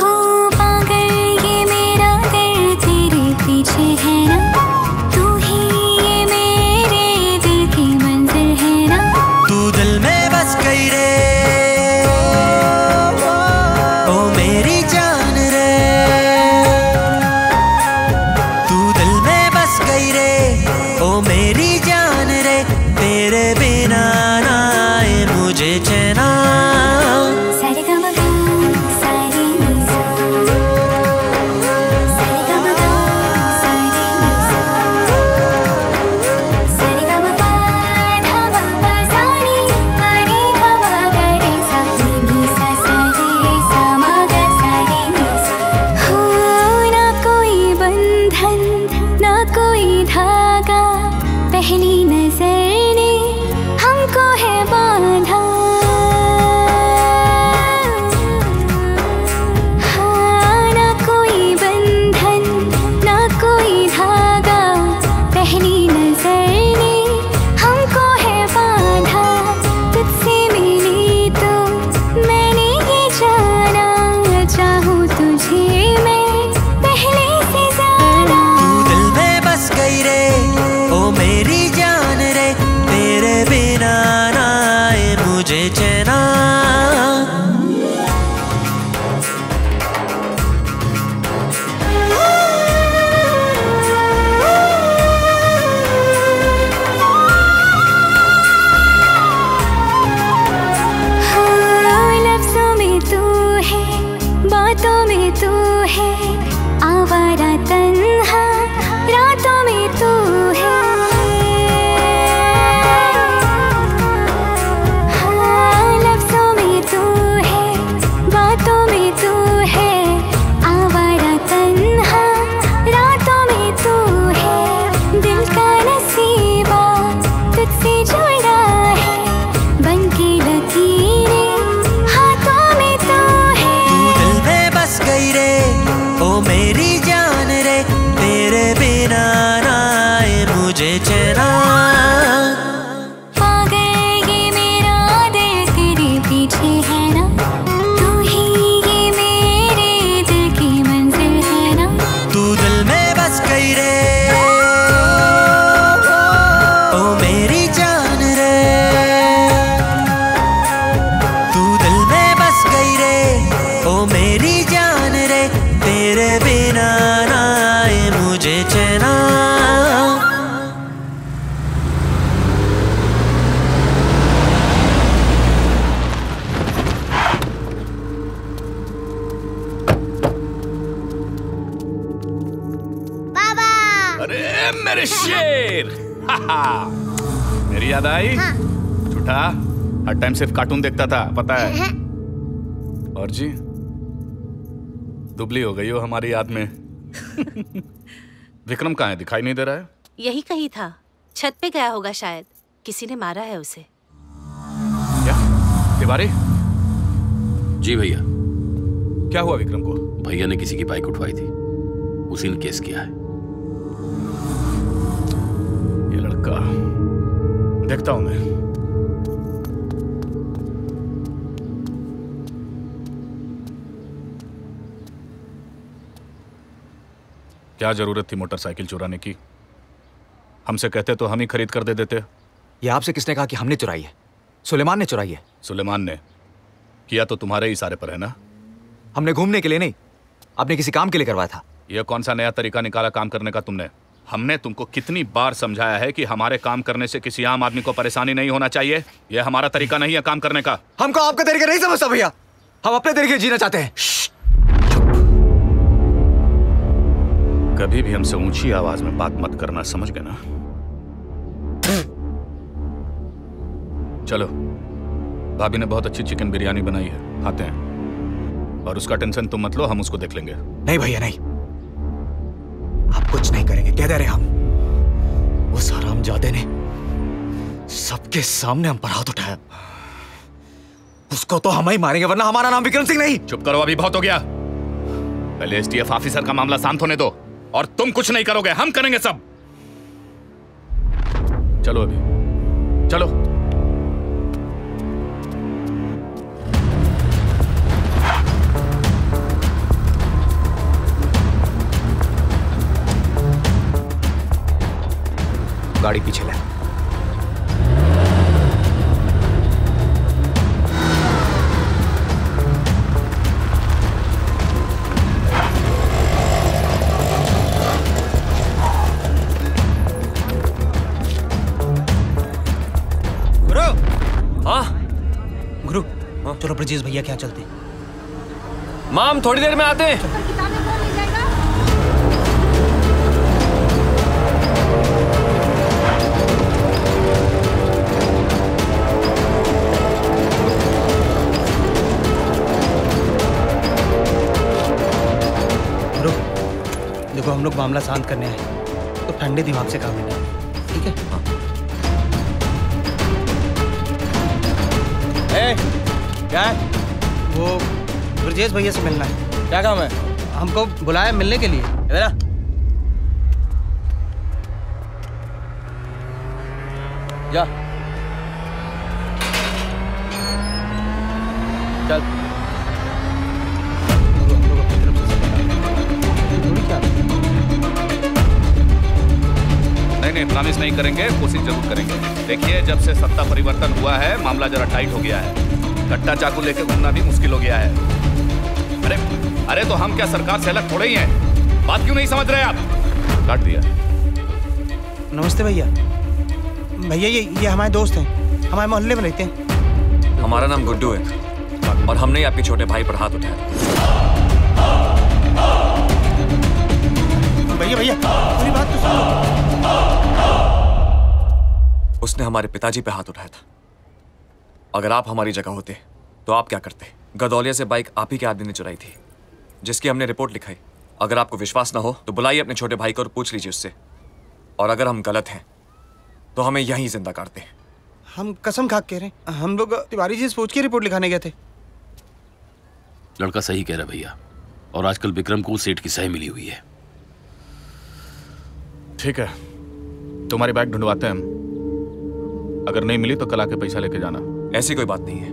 हो पागल ये मेरा दिल तेरे पीछे है ना, तू ही ये मेरा मेरे शेर। मेरी याद आई? झूठा, हर टाइम सिर्फ कार्टून देखता था, पता है। और जी दुबली हो गई हो हमारी याद में। विक्रम कहाँ है? दिखाई नहीं दे रहा है। यही कहीं था, छत पे गया होगा शायद, किसी ने मारा है उसे। क्या? तिवारी? जी भैया। क्या हुआ विक्रम को? भैया ने किसी की बाइक उठवाई थी, उसी ने केस किया है। ये लड़का देखता हूं मैं। क्या जरूरत थी मोटरसाइकिल चुराने की? हमसे कहते तो हम ही खरीद कर दे देते। ये आपसे किसने कहा कि हमने चुराई है? सुलेमान ने चुराई है। सुलेमान ने किया तो तुम्हारे ही इशारे पर है ना? हमने घूमने के लिए नहीं, आपने किसी काम के लिए करवाया था। यह कौन सा नया तरीका निकाला काम करने का तुमने? हमने तुमको कितनी बार समझाया है कि हमारे काम करने से किसी आम आदमी को परेशानी नहीं होना चाहिए। यह हमारा तरीका नहीं है काम करने का। हमको आपका तरीका नहीं समझता भैया, हम अपने तरीके जीना चाहते हैं। कभी भी हमसे ऊंची आवाज में बात मत करना, समझ गए ना? चलो, भाभी ने बहुत अच्छी चिकन बिरयानी बनाई है, खाते हैं। और उसका टेंशन तुम मत लो, हम उसको देख लेंगे। नहीं भैया नहीं, आप कुछ नहीं करेंगे, कह दे रहे हम। उस हरामजादे ने सबके सामने हम पर हाथ उठाया, उसको तो हम ही मारेंगे, वरना हमारा नाम विक्रम सिंह नहीं। चुप करो, अभी बहुत हो गया। पहले एसटीएफ ऑफिसर का मामला शांत होने दो। और तुम कुछ नहीं करोगे, हम करेंगे सब। चलो अभी, चलो। गाड़ी पीछे ले। गुरु। हाँ गुरु। हाँ चलो ब्रजेश भैया क्या चलते। माम थोड़ी देर में आते हैं। देखो हम लोग मामला शांत करने आए हैं, तो ठंडे दिमाग से काम लेना है, ठीक है? ए, क्या है? वो ब्रजेश भैया से मिलना है। क्या काम है? हमको बुलाया मिलने के लिए। इधर आ। जा। चल। नहीं, प्रॉमिस नहीं करेंगे, कोशिश जरूर करेंगे। देखिए जब से सत्ता परिवर्तन हुआ है मामला जरा टाइट हो गया है, कट्टा चाकू लेके घूमना भी मुश्किल हो गया है। अरे अरे तो हम क्या सरकार से अलग थोड़े ही हैं? बात क्यों नहीं समझ रहे आप? काट दिया। नमस्ते भैया। भैया ये हमारे दोस्त हैं, हमारे मोहल्ले में रहते हैं। हमारा नाम गुड्डू है और हमने आपके छोटे भाई पर हाथ उठाया। भैया भैया पूरी बात तो सुनो। उसने हमारे पिताजी पे हाथ उठाया था। अगर आप हमारी जगह होते तो आप क्या करते? गदौलिया से बाइक आप ही के आदमी ने चुराई थी, जिसकी हमने रिपोर्ट लिखाई। अगर आपको विश्वास ना हो तो बुलाइए अपने छोटे भाई को और पूछ लीजिए उससे। और अगर हम गलत हैं तो हमें यहीं जिंदा काटते। हम कसम खा के कह रहे हैं, हम लोग तिवारी जी से पूछ के रिपोर्ट लिखाने गए थे। लड़का सही कह रहा भैया, और आजकल विक्रम को सेठ की सही मिली हुई है। ठीक है, तुम्हारी बाइक ढूंढवाते हैं हम। अगर नहीं मिली तो कल आके पैसा लेके जाना। ऐसी कोई बात नहीं है,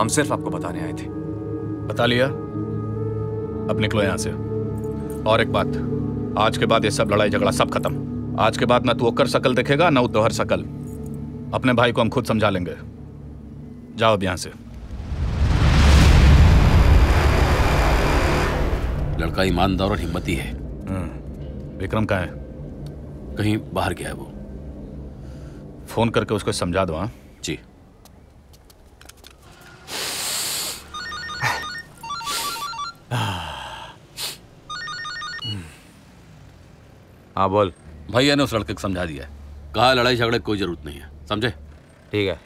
हम सिर्फ आपको बताने आए थे। बता लिया, अब निकलो यहाँ से। और एक बात, आज के बाद ये सब लड़ाई झगड़ा सब खत्म। आज के बाद ना तू ओकर शकल देखेगा ना उद्दोहर शकल। अपने भाई को हम खुद समझा लेंगे। जाओ अब यहाँ से। लड़का ईमानदार और हिम्मती है। विक्रम कहाँ है? कहीं बाहर गया है वो। फोन करके उसको समझा दो। हाँ जी। हाँ बोल। भैया ने उस लड़के को समझा दिया है, कहा लड़ाई झगड़े कोई जरूरत नहीं है, समझे? ठीक है।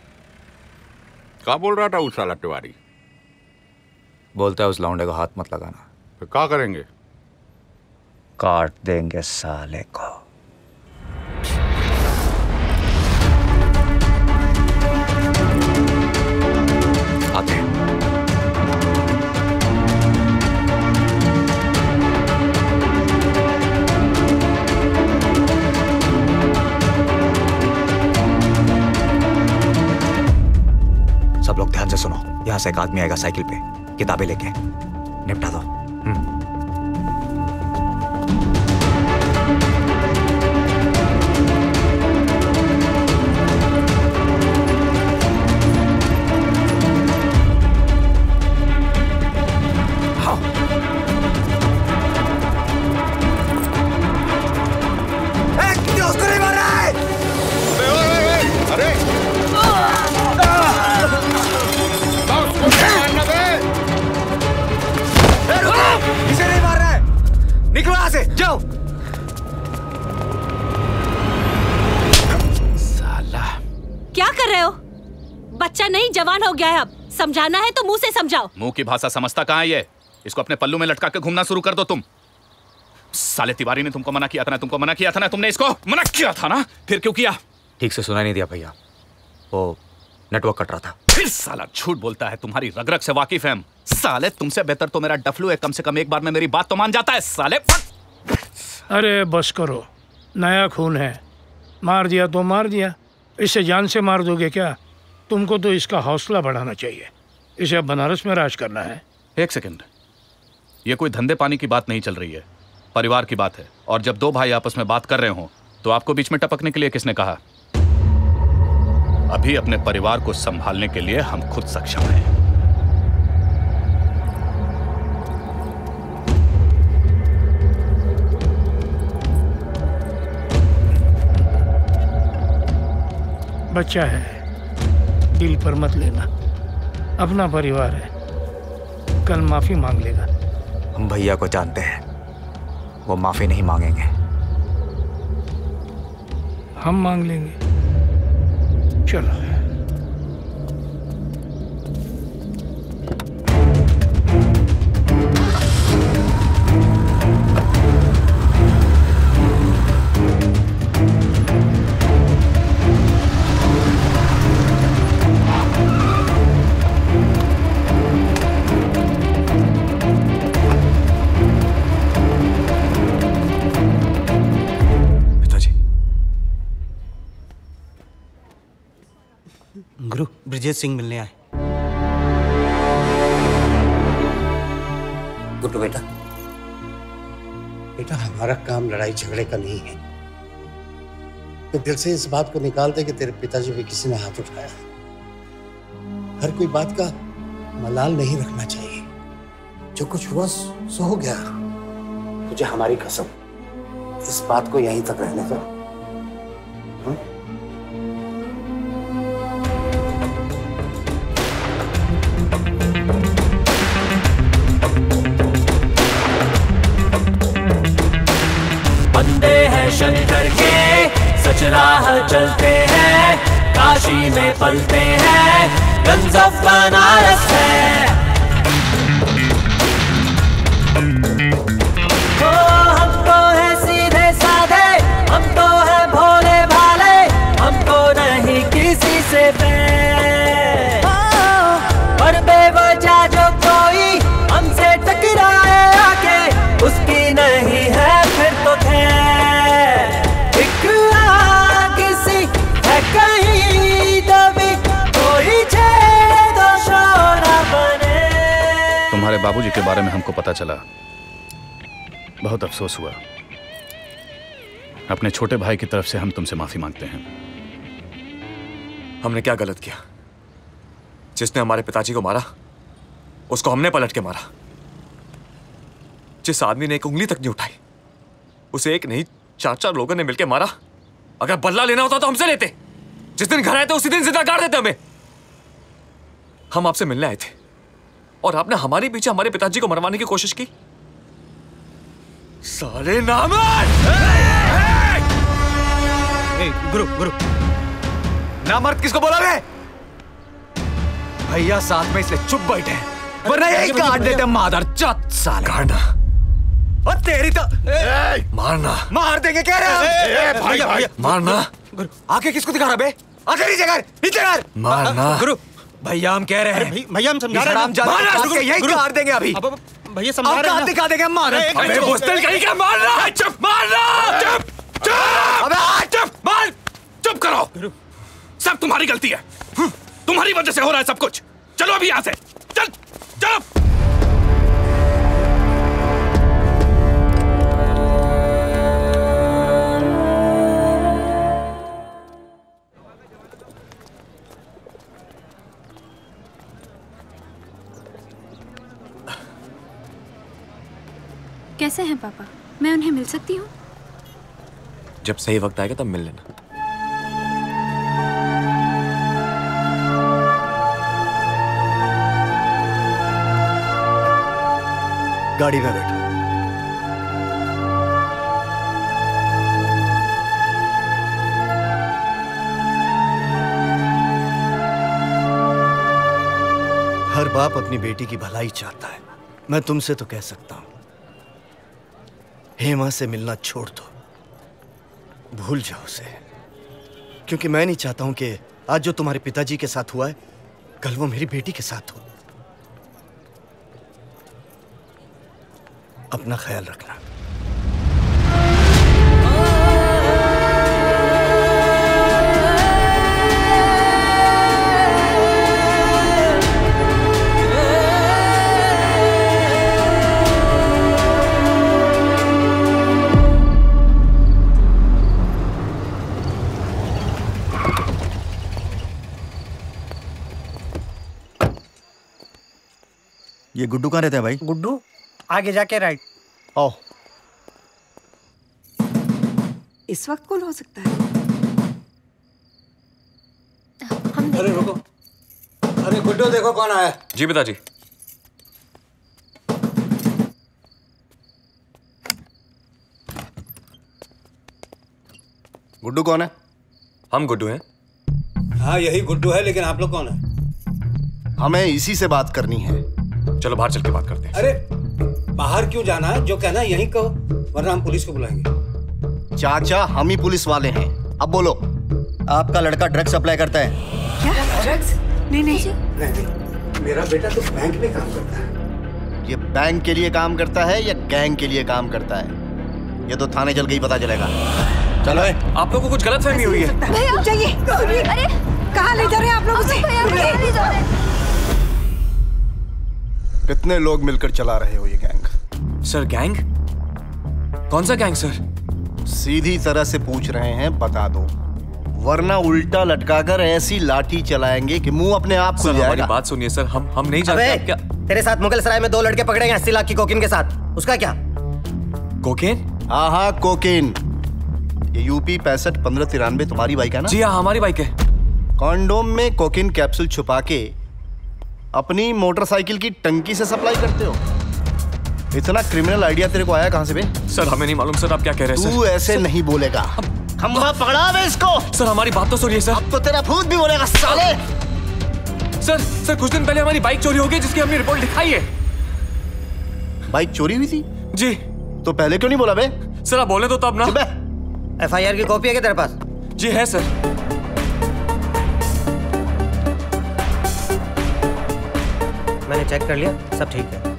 क्या बोल रहा था उस साला तिवारी? बोलता है उस लौंडे को हाथ मत लगाना। तो क्या करेंगे? काट देंगे साले को। आते हैं। सब लोग ध्यान से सुनो, यहाँ से एक आदमी आएगा साइकिल पे, किताबें लेके, निपटा दो। जवान हो गया है, अब समझाना है तो मुंह से समझाओ। मुंह की भाषा समझता कहाँ है ये? इसको अपने पल्लू में लटका के घूमना शुरू कर दो तुम। साले तिवारी ने तुमको मना किया था ना, तुमको मना किया था ना, तुमने इसको मना किया था ना, फिर क्यों किया? ठीक से सुना नहीं दिया भैया, वो नेटवर्क कट रहा था। फिर साला झूठ बोलता है, तुम्हारी रगरग से वाकिफ है। साले तुमसे बेहतर तो मेरा डफलू है, कम से कम एक बार में मेरी बात तो मान जाता है साले। अरे बस करो, नया खून है, मार दिया तो मार दिया, इससे जान से मार दोगे क्या? तुमको तो इसका हौसला बढ़ाना चाहिए, इसे अब बनारस में राज करना है। एक सेकंड, ये कोई धंधे पानी की बात नहीं चल रही है, परिवार की बात है। और जब दो भाई आपस में बात कर रहे हो तो आपको बीच में टपकने के लिए किसने कहा? अभी अपने परिवार को संभालने के लिए हम खुद सक्षम हैं। बच्चा है, दिल पर मत लेना, अपना परिवार है, कल माफी मांग लेगा। हम भैया को जानते हैं, वो माफी नहीं मांगेंगे। हम मांग लेंगे। चलो गुरु, बृजेश सिंह मिलने आए। गुड्डू बेटा, बेटा हमारा काम लड़ाई झगड़े का नहीं है। तो दिल से इस बात को निकाल दे कि तेरे पिताजी भी किसी ने हाथ उठाया। हर कोई बात का मलाल नहीं रखना चाहिए, जो कुछ हुआ सो हो गया। तुझे हमारी कसम, इस बात को यहीं तक रहने दो। चलते हैं काशी में, पलते हैं गंज ऑफ बनारस है। हम तो है सीधे साधे, हम तो है भोले भाले, हमको नहीं किसी से बैर। पर बेवजह जो कोई हमसे टकराए आके, उसकी नहीं है फिर तो खैर। तुम्हारे बाबूजी के बारे में हमको पता चला, बहुत अफसोस हुआ। अपने छोटे भाई की तरफ से हम तुमसे माफी मांगते हैं। हमने क्या गलत किया? जिसने हमारे पिताजी को मारा, उसको हमने पलट के मारा। जिस आदमी ने एक उंगली तक नहीं उठाई, उसे एक नहीं चार चार लोगों ने मिलकर मारा। अगर बदला लेना होता तो हमसे लेते, जिस दिन घर आए थे उसी दिन जिंदा गाड़ देते हमें। हम आपसे मिलने आए थे और आपने हमारे पीछे हमारे पिताजी को मरवाने की कोशिश की। साले नामर्द! गुरु गुरु नामर्द किसको बोला रे? भैया साथ में इसलिए चुप बैठे वरना यही काट देते मादर चौथ साले। काटना और तेरी तो मारना मार देंगे कह रहे भाई मारना। गुरु आगे किसको दिखा रहा बे? आगे नीचे कर मारना। गुरु भैया हम कह रहे हैं भैया हम समझा रहे हैं यही काट देंगे अभी भैया समझा रहे हैं दिखा देंगे मारना। चुप मारना चुप करो सब तुम्हारी गलती है तुम्हारी वजह से हो रहा है सब कुछ। चलो अभी यहां से चलो। कैसे हैं पापा? मैं उन्हें मिल सकती हूँ? जब सही वक्त आएगा तब मिल लेना। गाड़ी में बैठो। हर बाप अपनी बेटी की भलाई चाहता है। मैं तुमसे तो कह सकता हूं हेमा से मिलना छोड़ दो भूल जाओ उसे क्योंकि मैं नहीं चाहता हूं कि आज जो तुम्हारे पिताजी के साथ हुआ है कल वो मेरी बेटी के साथ हो। अपना ख्याल रखना। ये गुड्डू कहाँ रहता है भाई? गुड्डू आगे जाके राइट। आओ इस वक्त कौन हो सकता है? अरे रुको अरे गुड्डू देखो कौन आया। जी पिताजी। गुड्डू कौन है? हम गुड्डू हैं। हाँ यही गुड्डू है लेकिन आप लोग कौन हैं? हमें इसी से बात करनी है। चलो बाहर चल के बात करते हैं। अरे बाहर क्यों जाना है जो कहना है यहीं कहो वरना हम पुलिस को बुलाएंगे। चाचा हम ही पुलिस वाले हैं। अब बोलो आपका लड़का ड्रग सप्लाई करता है क्या? ड्रग्स? नहीं मेरा बेटा तो बैंक में काम करता है। ये बैंक के लिए काम करता है या गैंग के लिए काम करता है ये तो थाने चल के ही पता चलेगा। चलो आप लोगों को कुछ गलतफहमी हुई है। कहाँ ले जा रहे हैं आप लोग? कितने लोग मिलकर चला रहे हो ये गैंग? Sir gang? कौन सा गैंग सर? सीधी तरह से पूछ रहे हैं बता दो वरना उल्टा लटकाकर ऐसी लाठी चलाएंगे कि मुंह अपने आप खुल जाएगा। हमारी बात सुनिए सर हम नहीं जानते आप क्या। तेरे साथ मुगल सराय में दो लड़के पकड़े गए 80 लाख की कोकीन के साथ। उसका क्या? कोकीन? आहा कोकीन। ये UP 65 1593 तुम्हारी बाइक है ना? जी हाँ हमारी बाइक है। कॉन्डोम में कोकीन कैप्सूल छुपा के अपनी मोटरसाइकिल की टंकी से सप्लाई करते हो। इतना क्रिमिनल आइडिया तेरे को आया कहां से बे? सर हमें नहीं मालूम सर आप क्या कह रहे हैं। तू ऐसे नहीं बोलेगा। हम पकड़ा वे इसको। सर हमारी बात तो सुनिए सर। अब तो तेरा भूत भी बोलेगा साले। सर कुछ दिन पहले हमारी बाइक चोरी हो गई जिसकी हमने रिपोर्ट लिखाई है। बाइक चोरी हुई थी? जी। तो पहले क्यों नहीं बोला बे? सर आप बोले तो अब ना। FIR की कॉपी है क्या तेरे पास? जी है सर। मैंने चेक कर लिया सब ठीक है।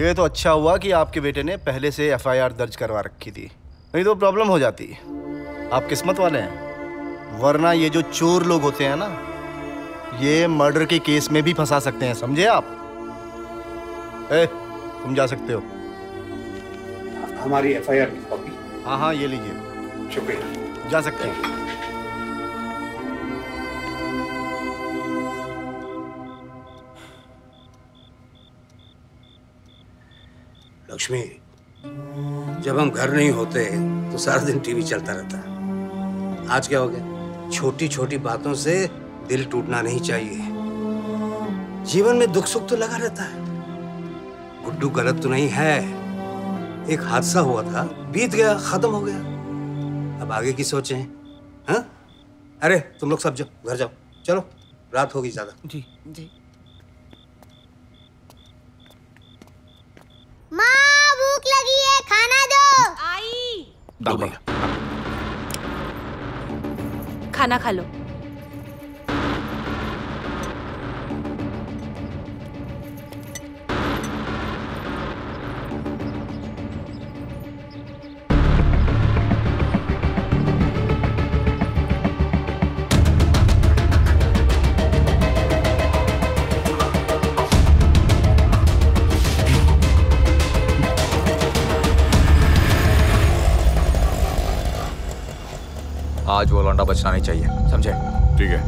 ये तो अच्छा हुआ कि आपके बेटे ने पहले से FIR दर्ज करवा रखी थी नहीं तो प्रॉब्लम हो जाती। आप किस्मत वाले हैं वरना ये जो चोर लोग होते हैं ना ये मर्डर के केस में भी फंसा सकते हैं समझे आप। ए तुम जा सकते हो। हमारी FIR की कॉपी। हाँ हाँ ये लीजिए। शुक्रिया। जा सकते हैं। लक्ष्मी जब हम घर नहीं होते तो सारा दिन टीवी चलता रहता है। आज क्या हो गया? छोटी छोटी बातों से दिल टूटना नहीं चाहिए। जीवन में दुख सुख तो लगा रहता है। गुड्डू गलत तो नहीं है एक हादसा हुआ था, बीत गया, खत्म हो गया। अब आगे की सोचें, हाँ? अरे तुम लोग सब जाओ, घर जाओ, चलो रात होगी ज्यादा। जी जी। माँ भूख लगी है, खाना दो। आई। दो भैया। खाना खा लो। आज वो लौंडा बचना नहीं चाहिए, समझे? ठीक है।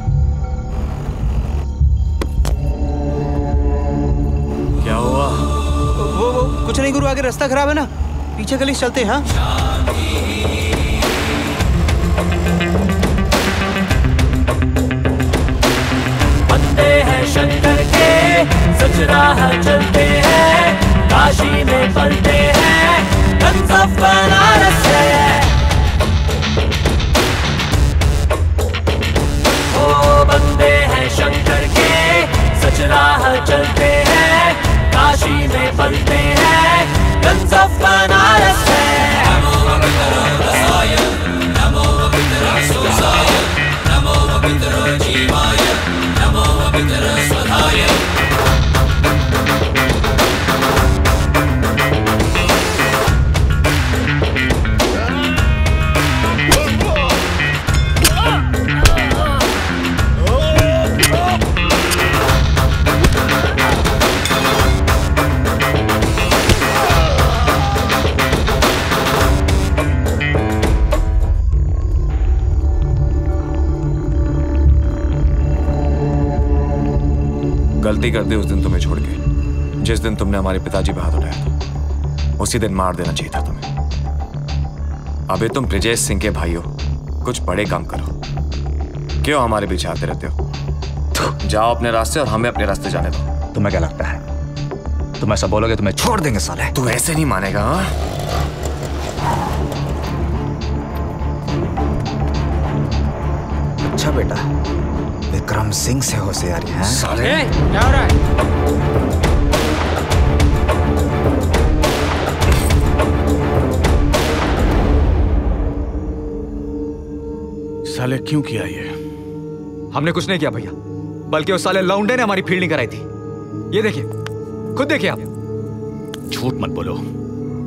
क्या हुआ? वो कुछ नहीं गुरु, आगे रास्ता खराब है ना, पीछे गली से चलते हैं। बनते हैं शंकर के, सच राह चलते हैं, काशी में पलते हैं, बनारस है। बनते हैं शंकर के, सच राह चलते हैं, काशी में पलते हैं, गंज ऑफ बनारस है। नमो भगवते रसाय, नमो भगवते रसोसाय, नमो भगवते जीवाय, नमो भगवते रसधाय। गलती कर दी उस दिन तुम्हें छोड़ के, जिस दिन तुमने हमारे पिताजी पे हाथ उठाया था, उसी दिन मार देना चाहिए था तुम्हें। अबे तुम ब्रिजेश सिंह के भाई हो, कुछ बड़े काम करो, क्यों हमारे बीच आते रहते हो? जाओ अपने रास्ते और हमें अपने रास्ते जाने दो। तुम्हें क्या लगता है तुम ऐसा बोलोगे तुम्हें छोड़ देंगे साले? तू ऐसे नहीं मानेगा। अच्छा बेटा, विक्रम सिंह से होशियारी है साले। क्या हो रहा है साले? क्यों किया ये? हमने कुछ नहीं किया भैया, बल्कि उस साले लौंडे ने हमारी फील्डिंग कराई थी। ये देखिए, खुद देखिए आप। झूठ मत बोलो,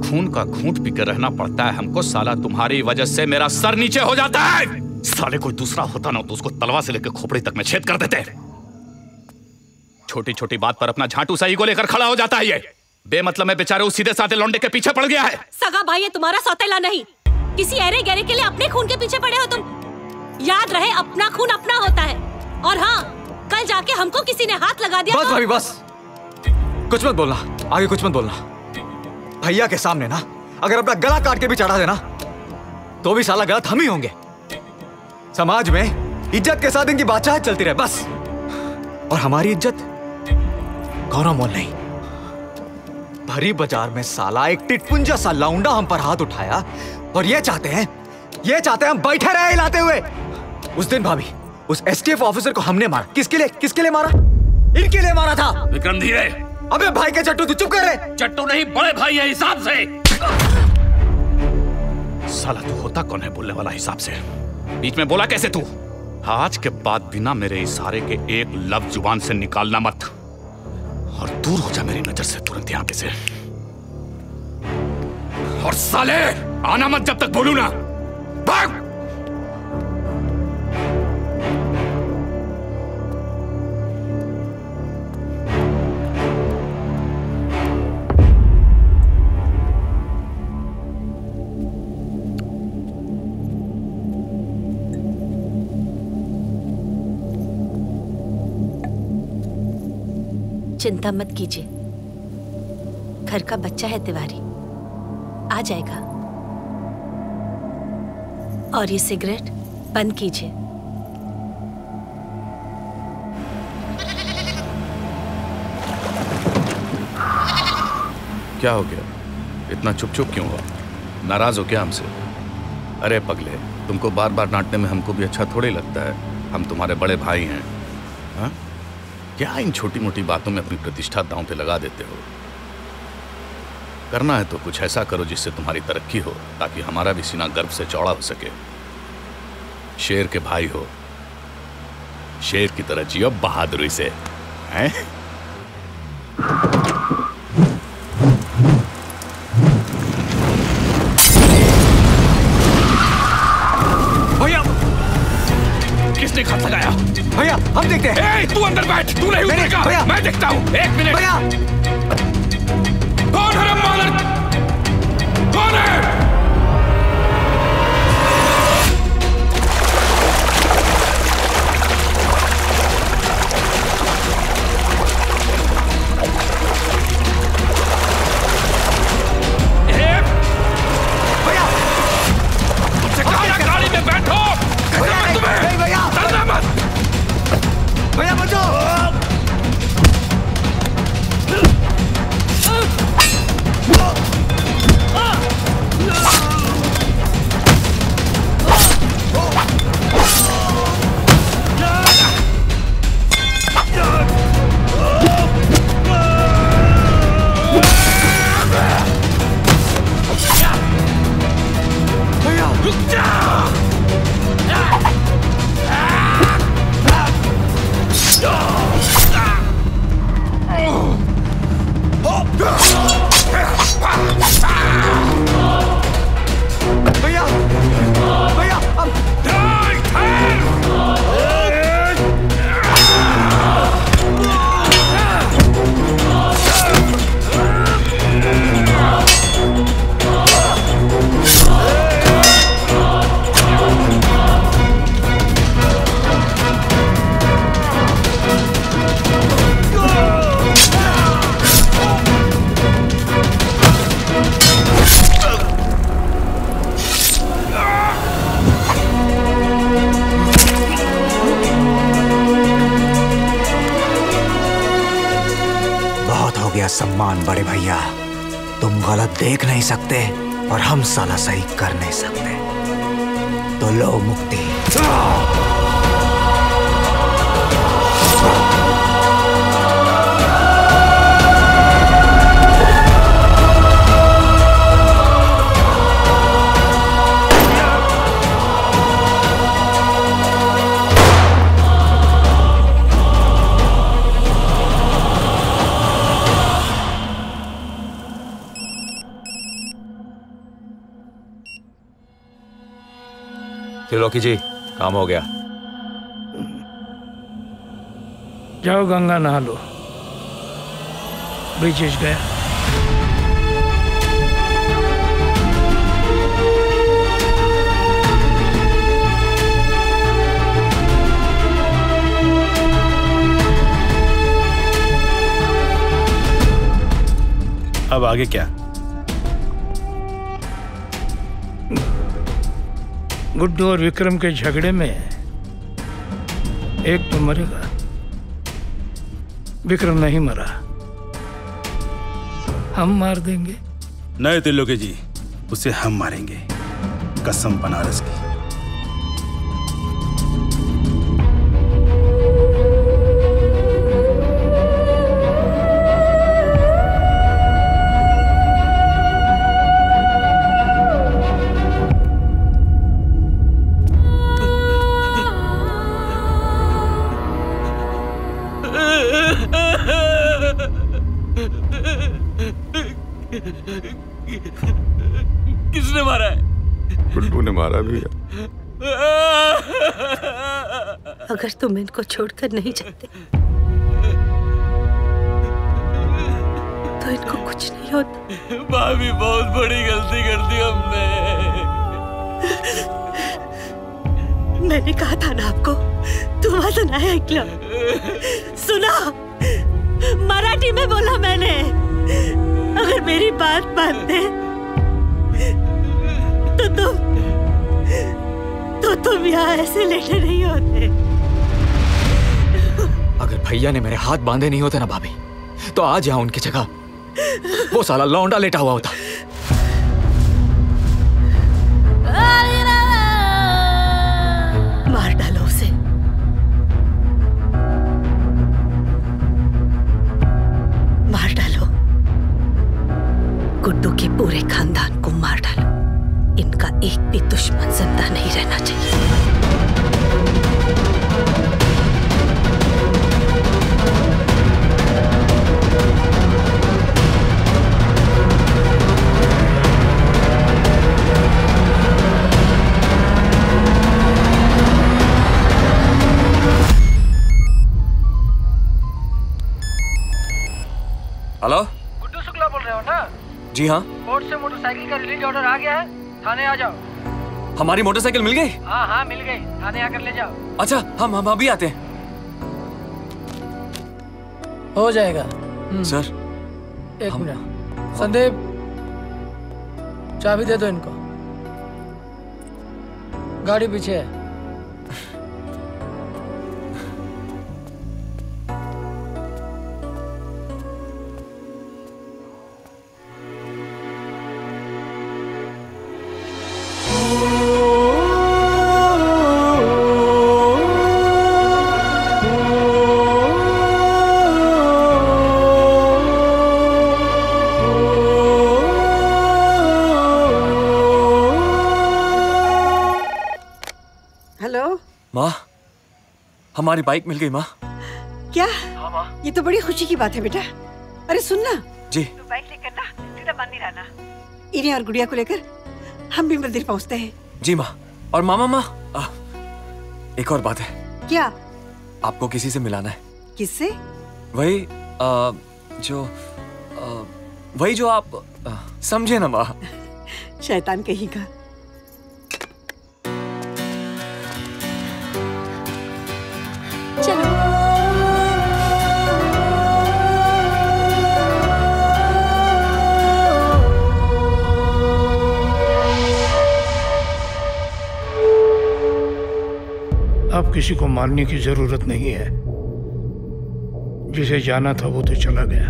खून का घूंट पीकर रहना पड़ता है हमको साला। तुम्हारी वजह से मेरा सर नीचे हो जाता है साले। कोई दूसरा होता ना तो उसको तलवा से लेकर खोपड़ी तक में छेद कर देते। छोटी छोटी बात पर अपना झांटू सही को लेकर खड़ा हो जाता है ये बेमतलब में बेचारे। उस सीधे साधे लौंडे के पीछे पड़ गया है। सगा भाई है तुम्हारा, सौतेला नहीं। किसी अरे गहरे के लिए अपने खून के पीछे पड़े हो तुम। याद रहे, अपना खून अपना होता है। और हाँ, कल जाके हमको किसी ने हाथ लगा दिया। बस भाभी बस, कुछ मत बोलना आगे, कुछ मत बोलना भैया के सामने ना। अगर अपना गला काट के भी चढ़ा देना तो भी साला गलत हम ही होंगे। समाज में इज्जत के साथ इनकी बातचीत चलती रहे बस, और हमारी इज्जत गौरव मोल नहीं। भरी बाजार में साला एक टिटपुंजा सा लौंडा हम पर हाथ उठाया, और ये चाहते हैं हम बैठे रहे हिलाते हुए। उस दिन भाभी उस एसटीएफ ऑफिसर को हमने मारा। किसके लिए मारा? इनके लिए मारा था। विक्रम धीरे। अबे भाई के चट्टू, तू चुप कर ले। चट्टू नहीं, बड़े भाई है हिसाब से। साला तू होता कौन है बोलने वाला? हिसाब से बीच में बोला कैसे तू? आज के बाद बिना मेरे इशारे के एक लफ्ज जुबान से निकालना मत, और दूर हो जा मेरी नजर से तुरंत यहां से। और साले आना मत जब तक बोलू ना। भाग। चिंता मत कीजिए, घर का बच्चा है तिवारी, आ जाएगा। और ये सिगरेट बंद कीजिए। क्या हो गया? इतना चुप चुप क्यों हो? नाराज हो क्या हमसे? अरे पगले, तुमको बार बार डांटने में हमको भी अच्छा थोड़ी लगता है। हम तुम्हारे बड़े भाई हैं। हाँ, क्या इन छोटी मोटी बातों में अपनी प्रतिष्ठा दांव पे लगा देते हो? करना है तो कुछ ऐसा करो जिससे तुम्हारी तरक्की हो, ताकि हमारा भी सीना गर्व से चौड़ा हो सके। शेर के भाई हो, शेर की तरह जियो बहादुरी से, हैं? हम देखते हैं। ए, तू अंदर बैठ, तू नहीं उतरेगा। मैं देखता हूँ। एक मिनट भैया। कौन है मालर? कौन है? भैया, तुमसे कहा ना गाड़ी में बैठो। तुम्हें भैया डरना मत। भैया बचो। देख नहीं सकते और हम साला सही कर नहीं सकते, तो लो मुक्ति। त्रिलोकी जी, काम हो गया। जाओ गंगा नहा लो। ब्रिजेश गया। अब आगे क्या? गुड्डू और विक्रम के झगड़े में एक तो मरेगा। विक्रम नहीं मरा, हम मार देंगे। नहीं त्रिलोकी जी, उसे हम मारेंगे, कसम बनारस की। किसने मारा है? गुड्डू ने मारा भी है। अगर तुम इनको छोड़कर नहीं जाते तो इनको कुछ नहीं होता। भाभी, बहुत बड़ी गलती कर दी हमने। मैंने कहा था ना आपको, तुम्हारा सुना है क्लब? सुना, मराठी में बोला मैंने। अगर मेरी बात मानते तो तुम यहाँ ऐसे लेटे नहीं होते। अगर भैया ने मेरे हाथ बांधे नहीं होते ना भाभी, तो आज यहाँ उनकी जगह वो साला लौंडा लेटा हुआ होता। जी हाँ, कोर्ट से मोटरसाइकिल का रिलीज ऑर्डर आ गया है, थाने आ जाओ। हमारी मोटरसाइकिल मिल गई? हाँ हाँ मिल गई, थाने आकर ले जाओ। अच्छा हम अभी आते हैं। हो जाएगा सर। एक मिनट संदीप, चाबी दे दो इनको, गाड़ी पीछे है। हमारी बाइक मिल गई माँ। क्या? हाँ माँ। ये तो बड़ी खुशी की बात है बेटा। अरे सुनना जी, तू बाइक लेकर ना सीधा बनी रहना, इन्हें और गुड़िया को लेकर हम भी मंदिर पहुँचते हैं। जी माँ। और मामा माँ एक और बात है। क्या? आपको किसी से मिलाना है। किससे? वही जो आप समझे ना माँ। शैतान कहीं का। अब किसी को मारने की जरूरत नहीं है, जिसे जाना था वो तो चला गया।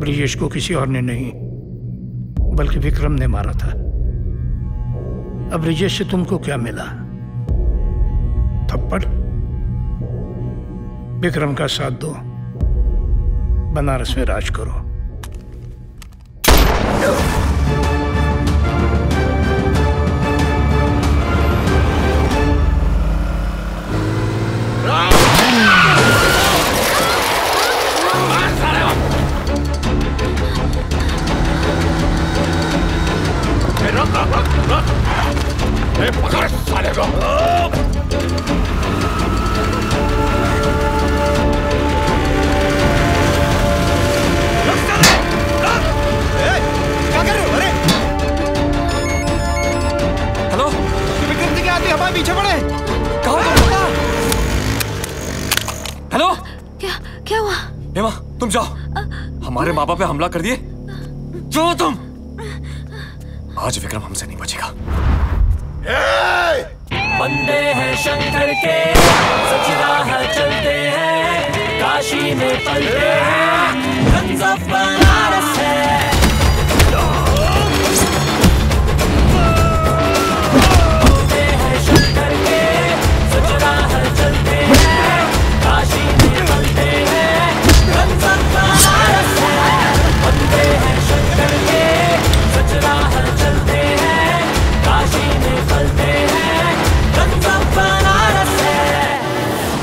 ब्रिजेश को किसी और ने नहीं बल्कि विक्रम ने मारा था। अब ब्रिजेश से तुमको क्या मिला? थप्पड़। विक्रम का साथ दो, बनारस में राज करो। पापा पे हमला कर दिए जो तुम। आज विक्रम हमसे नहीं बचेगा। बंदे हैं शंकर के, सचराह चलते हैं, काशी में पलते हैं, बनारस है। बंदे हैं शंकर के, सचराह चलते हैं, काशी में पलते हैं। बंदे हैं शंकर के, सच राह चलते हैं, काशी में पलते हैं, बनारस है।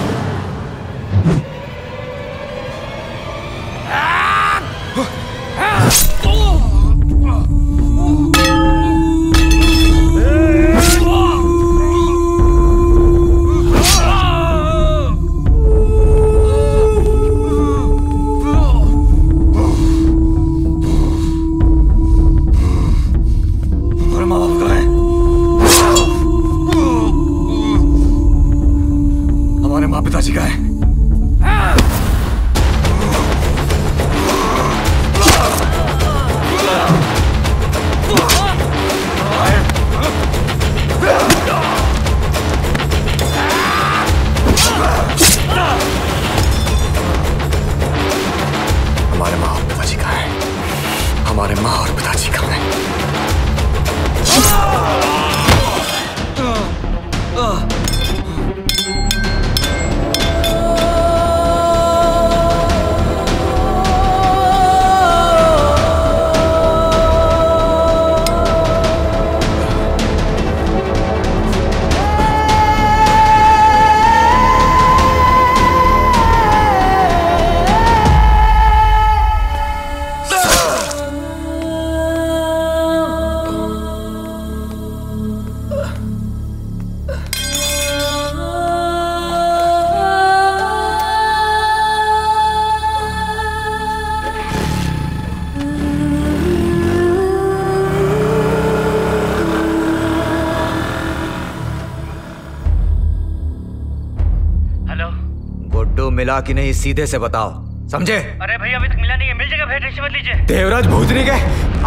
मिला कि नहीं सीधे से बताओ, समझे? अरे भैया अभी तक मिला नहीं है, मिल जाएगा, भैया टेंशन मत लीजिए। देवराज भूतनी के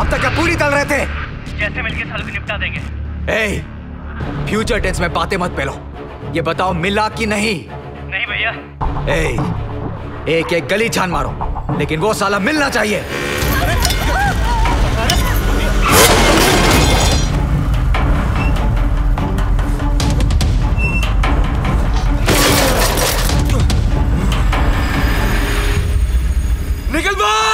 अब तक क्या पूरी तल रहे थे, जैसे मिलके साल को निपटा देंगे। ए, फ्यूचर टेंस में बातें मत फैलो, ये बताओ मिला कि नहीं? नहीं भैया। एक एक गली छान मारो, लेकिन वो साला मिलना चाहिए। निकल बाहर!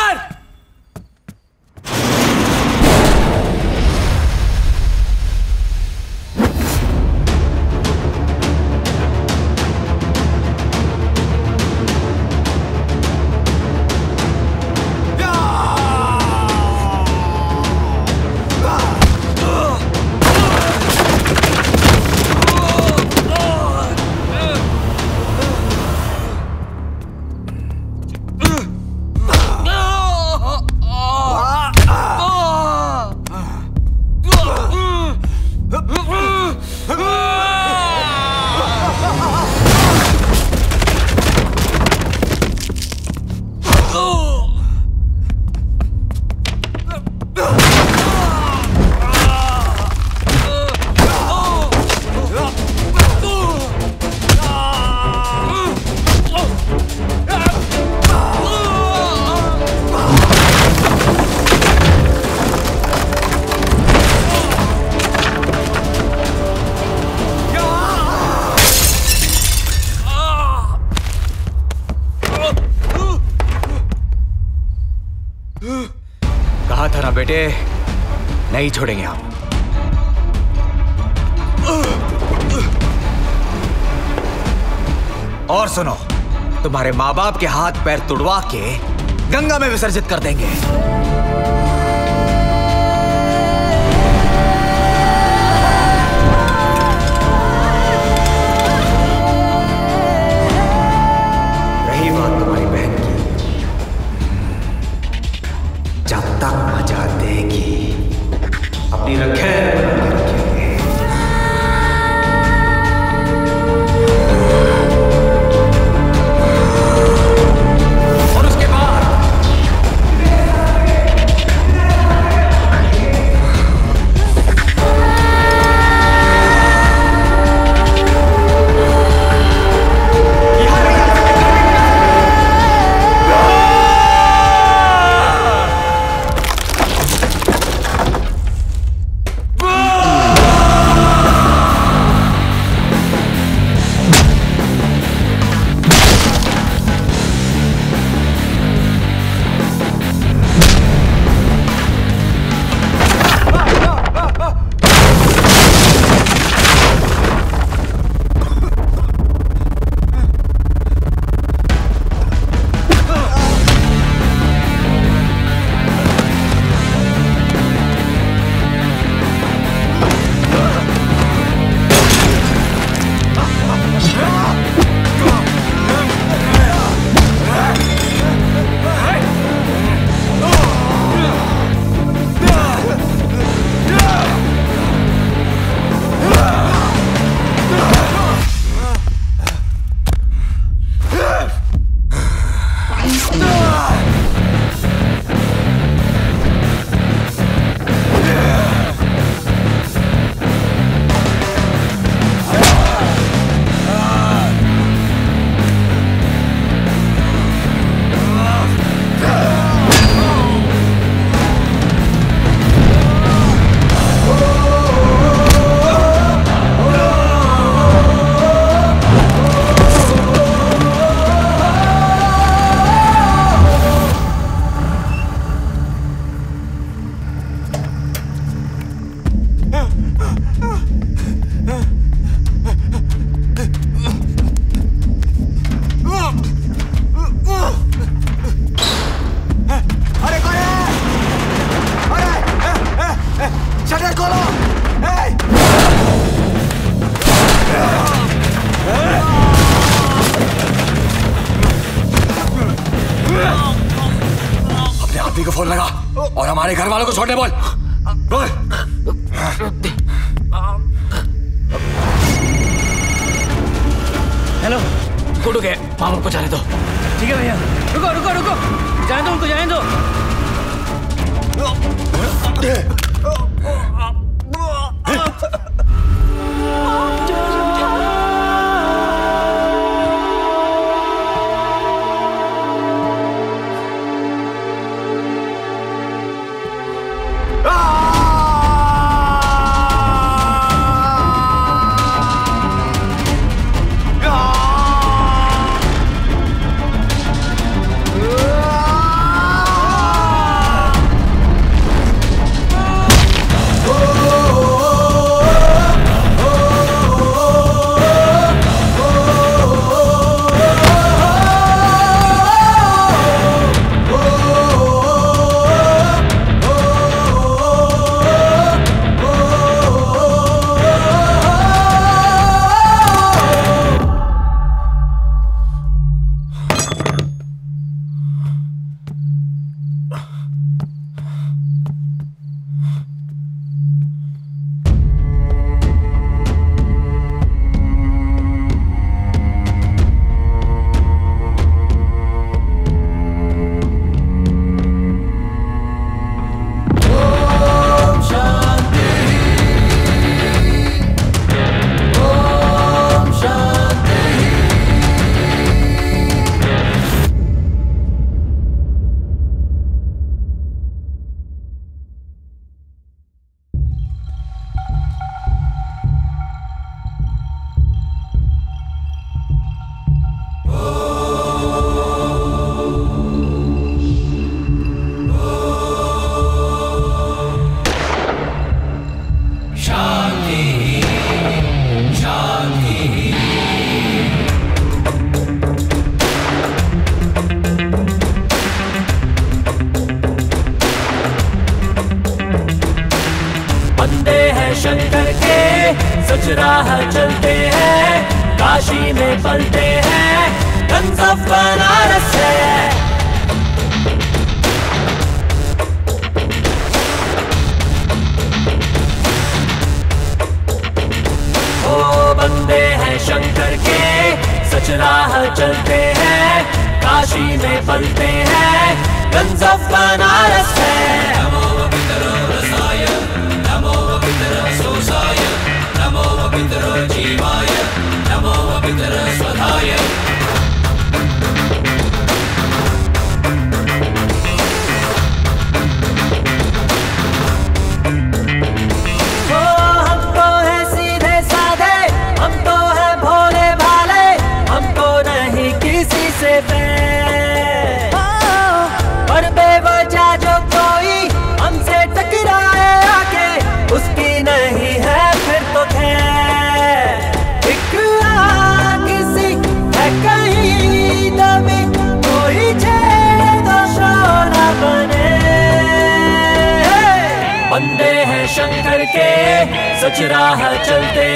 नहीं छोड़ेंगे आप। और सुनो, तुम्हारे माँ बाप के हाथ पैर तुड़वा के गंगा में विसर्जित कर देंगे। छोड़ने बोल, बोल। हेलो रुको, रुके माँ बाप को जाने दो। ठीक है भैया, रुको रुको रुको, जाने दो उनको, जाने दो। चलते हैं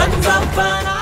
काशी में फलते हैं।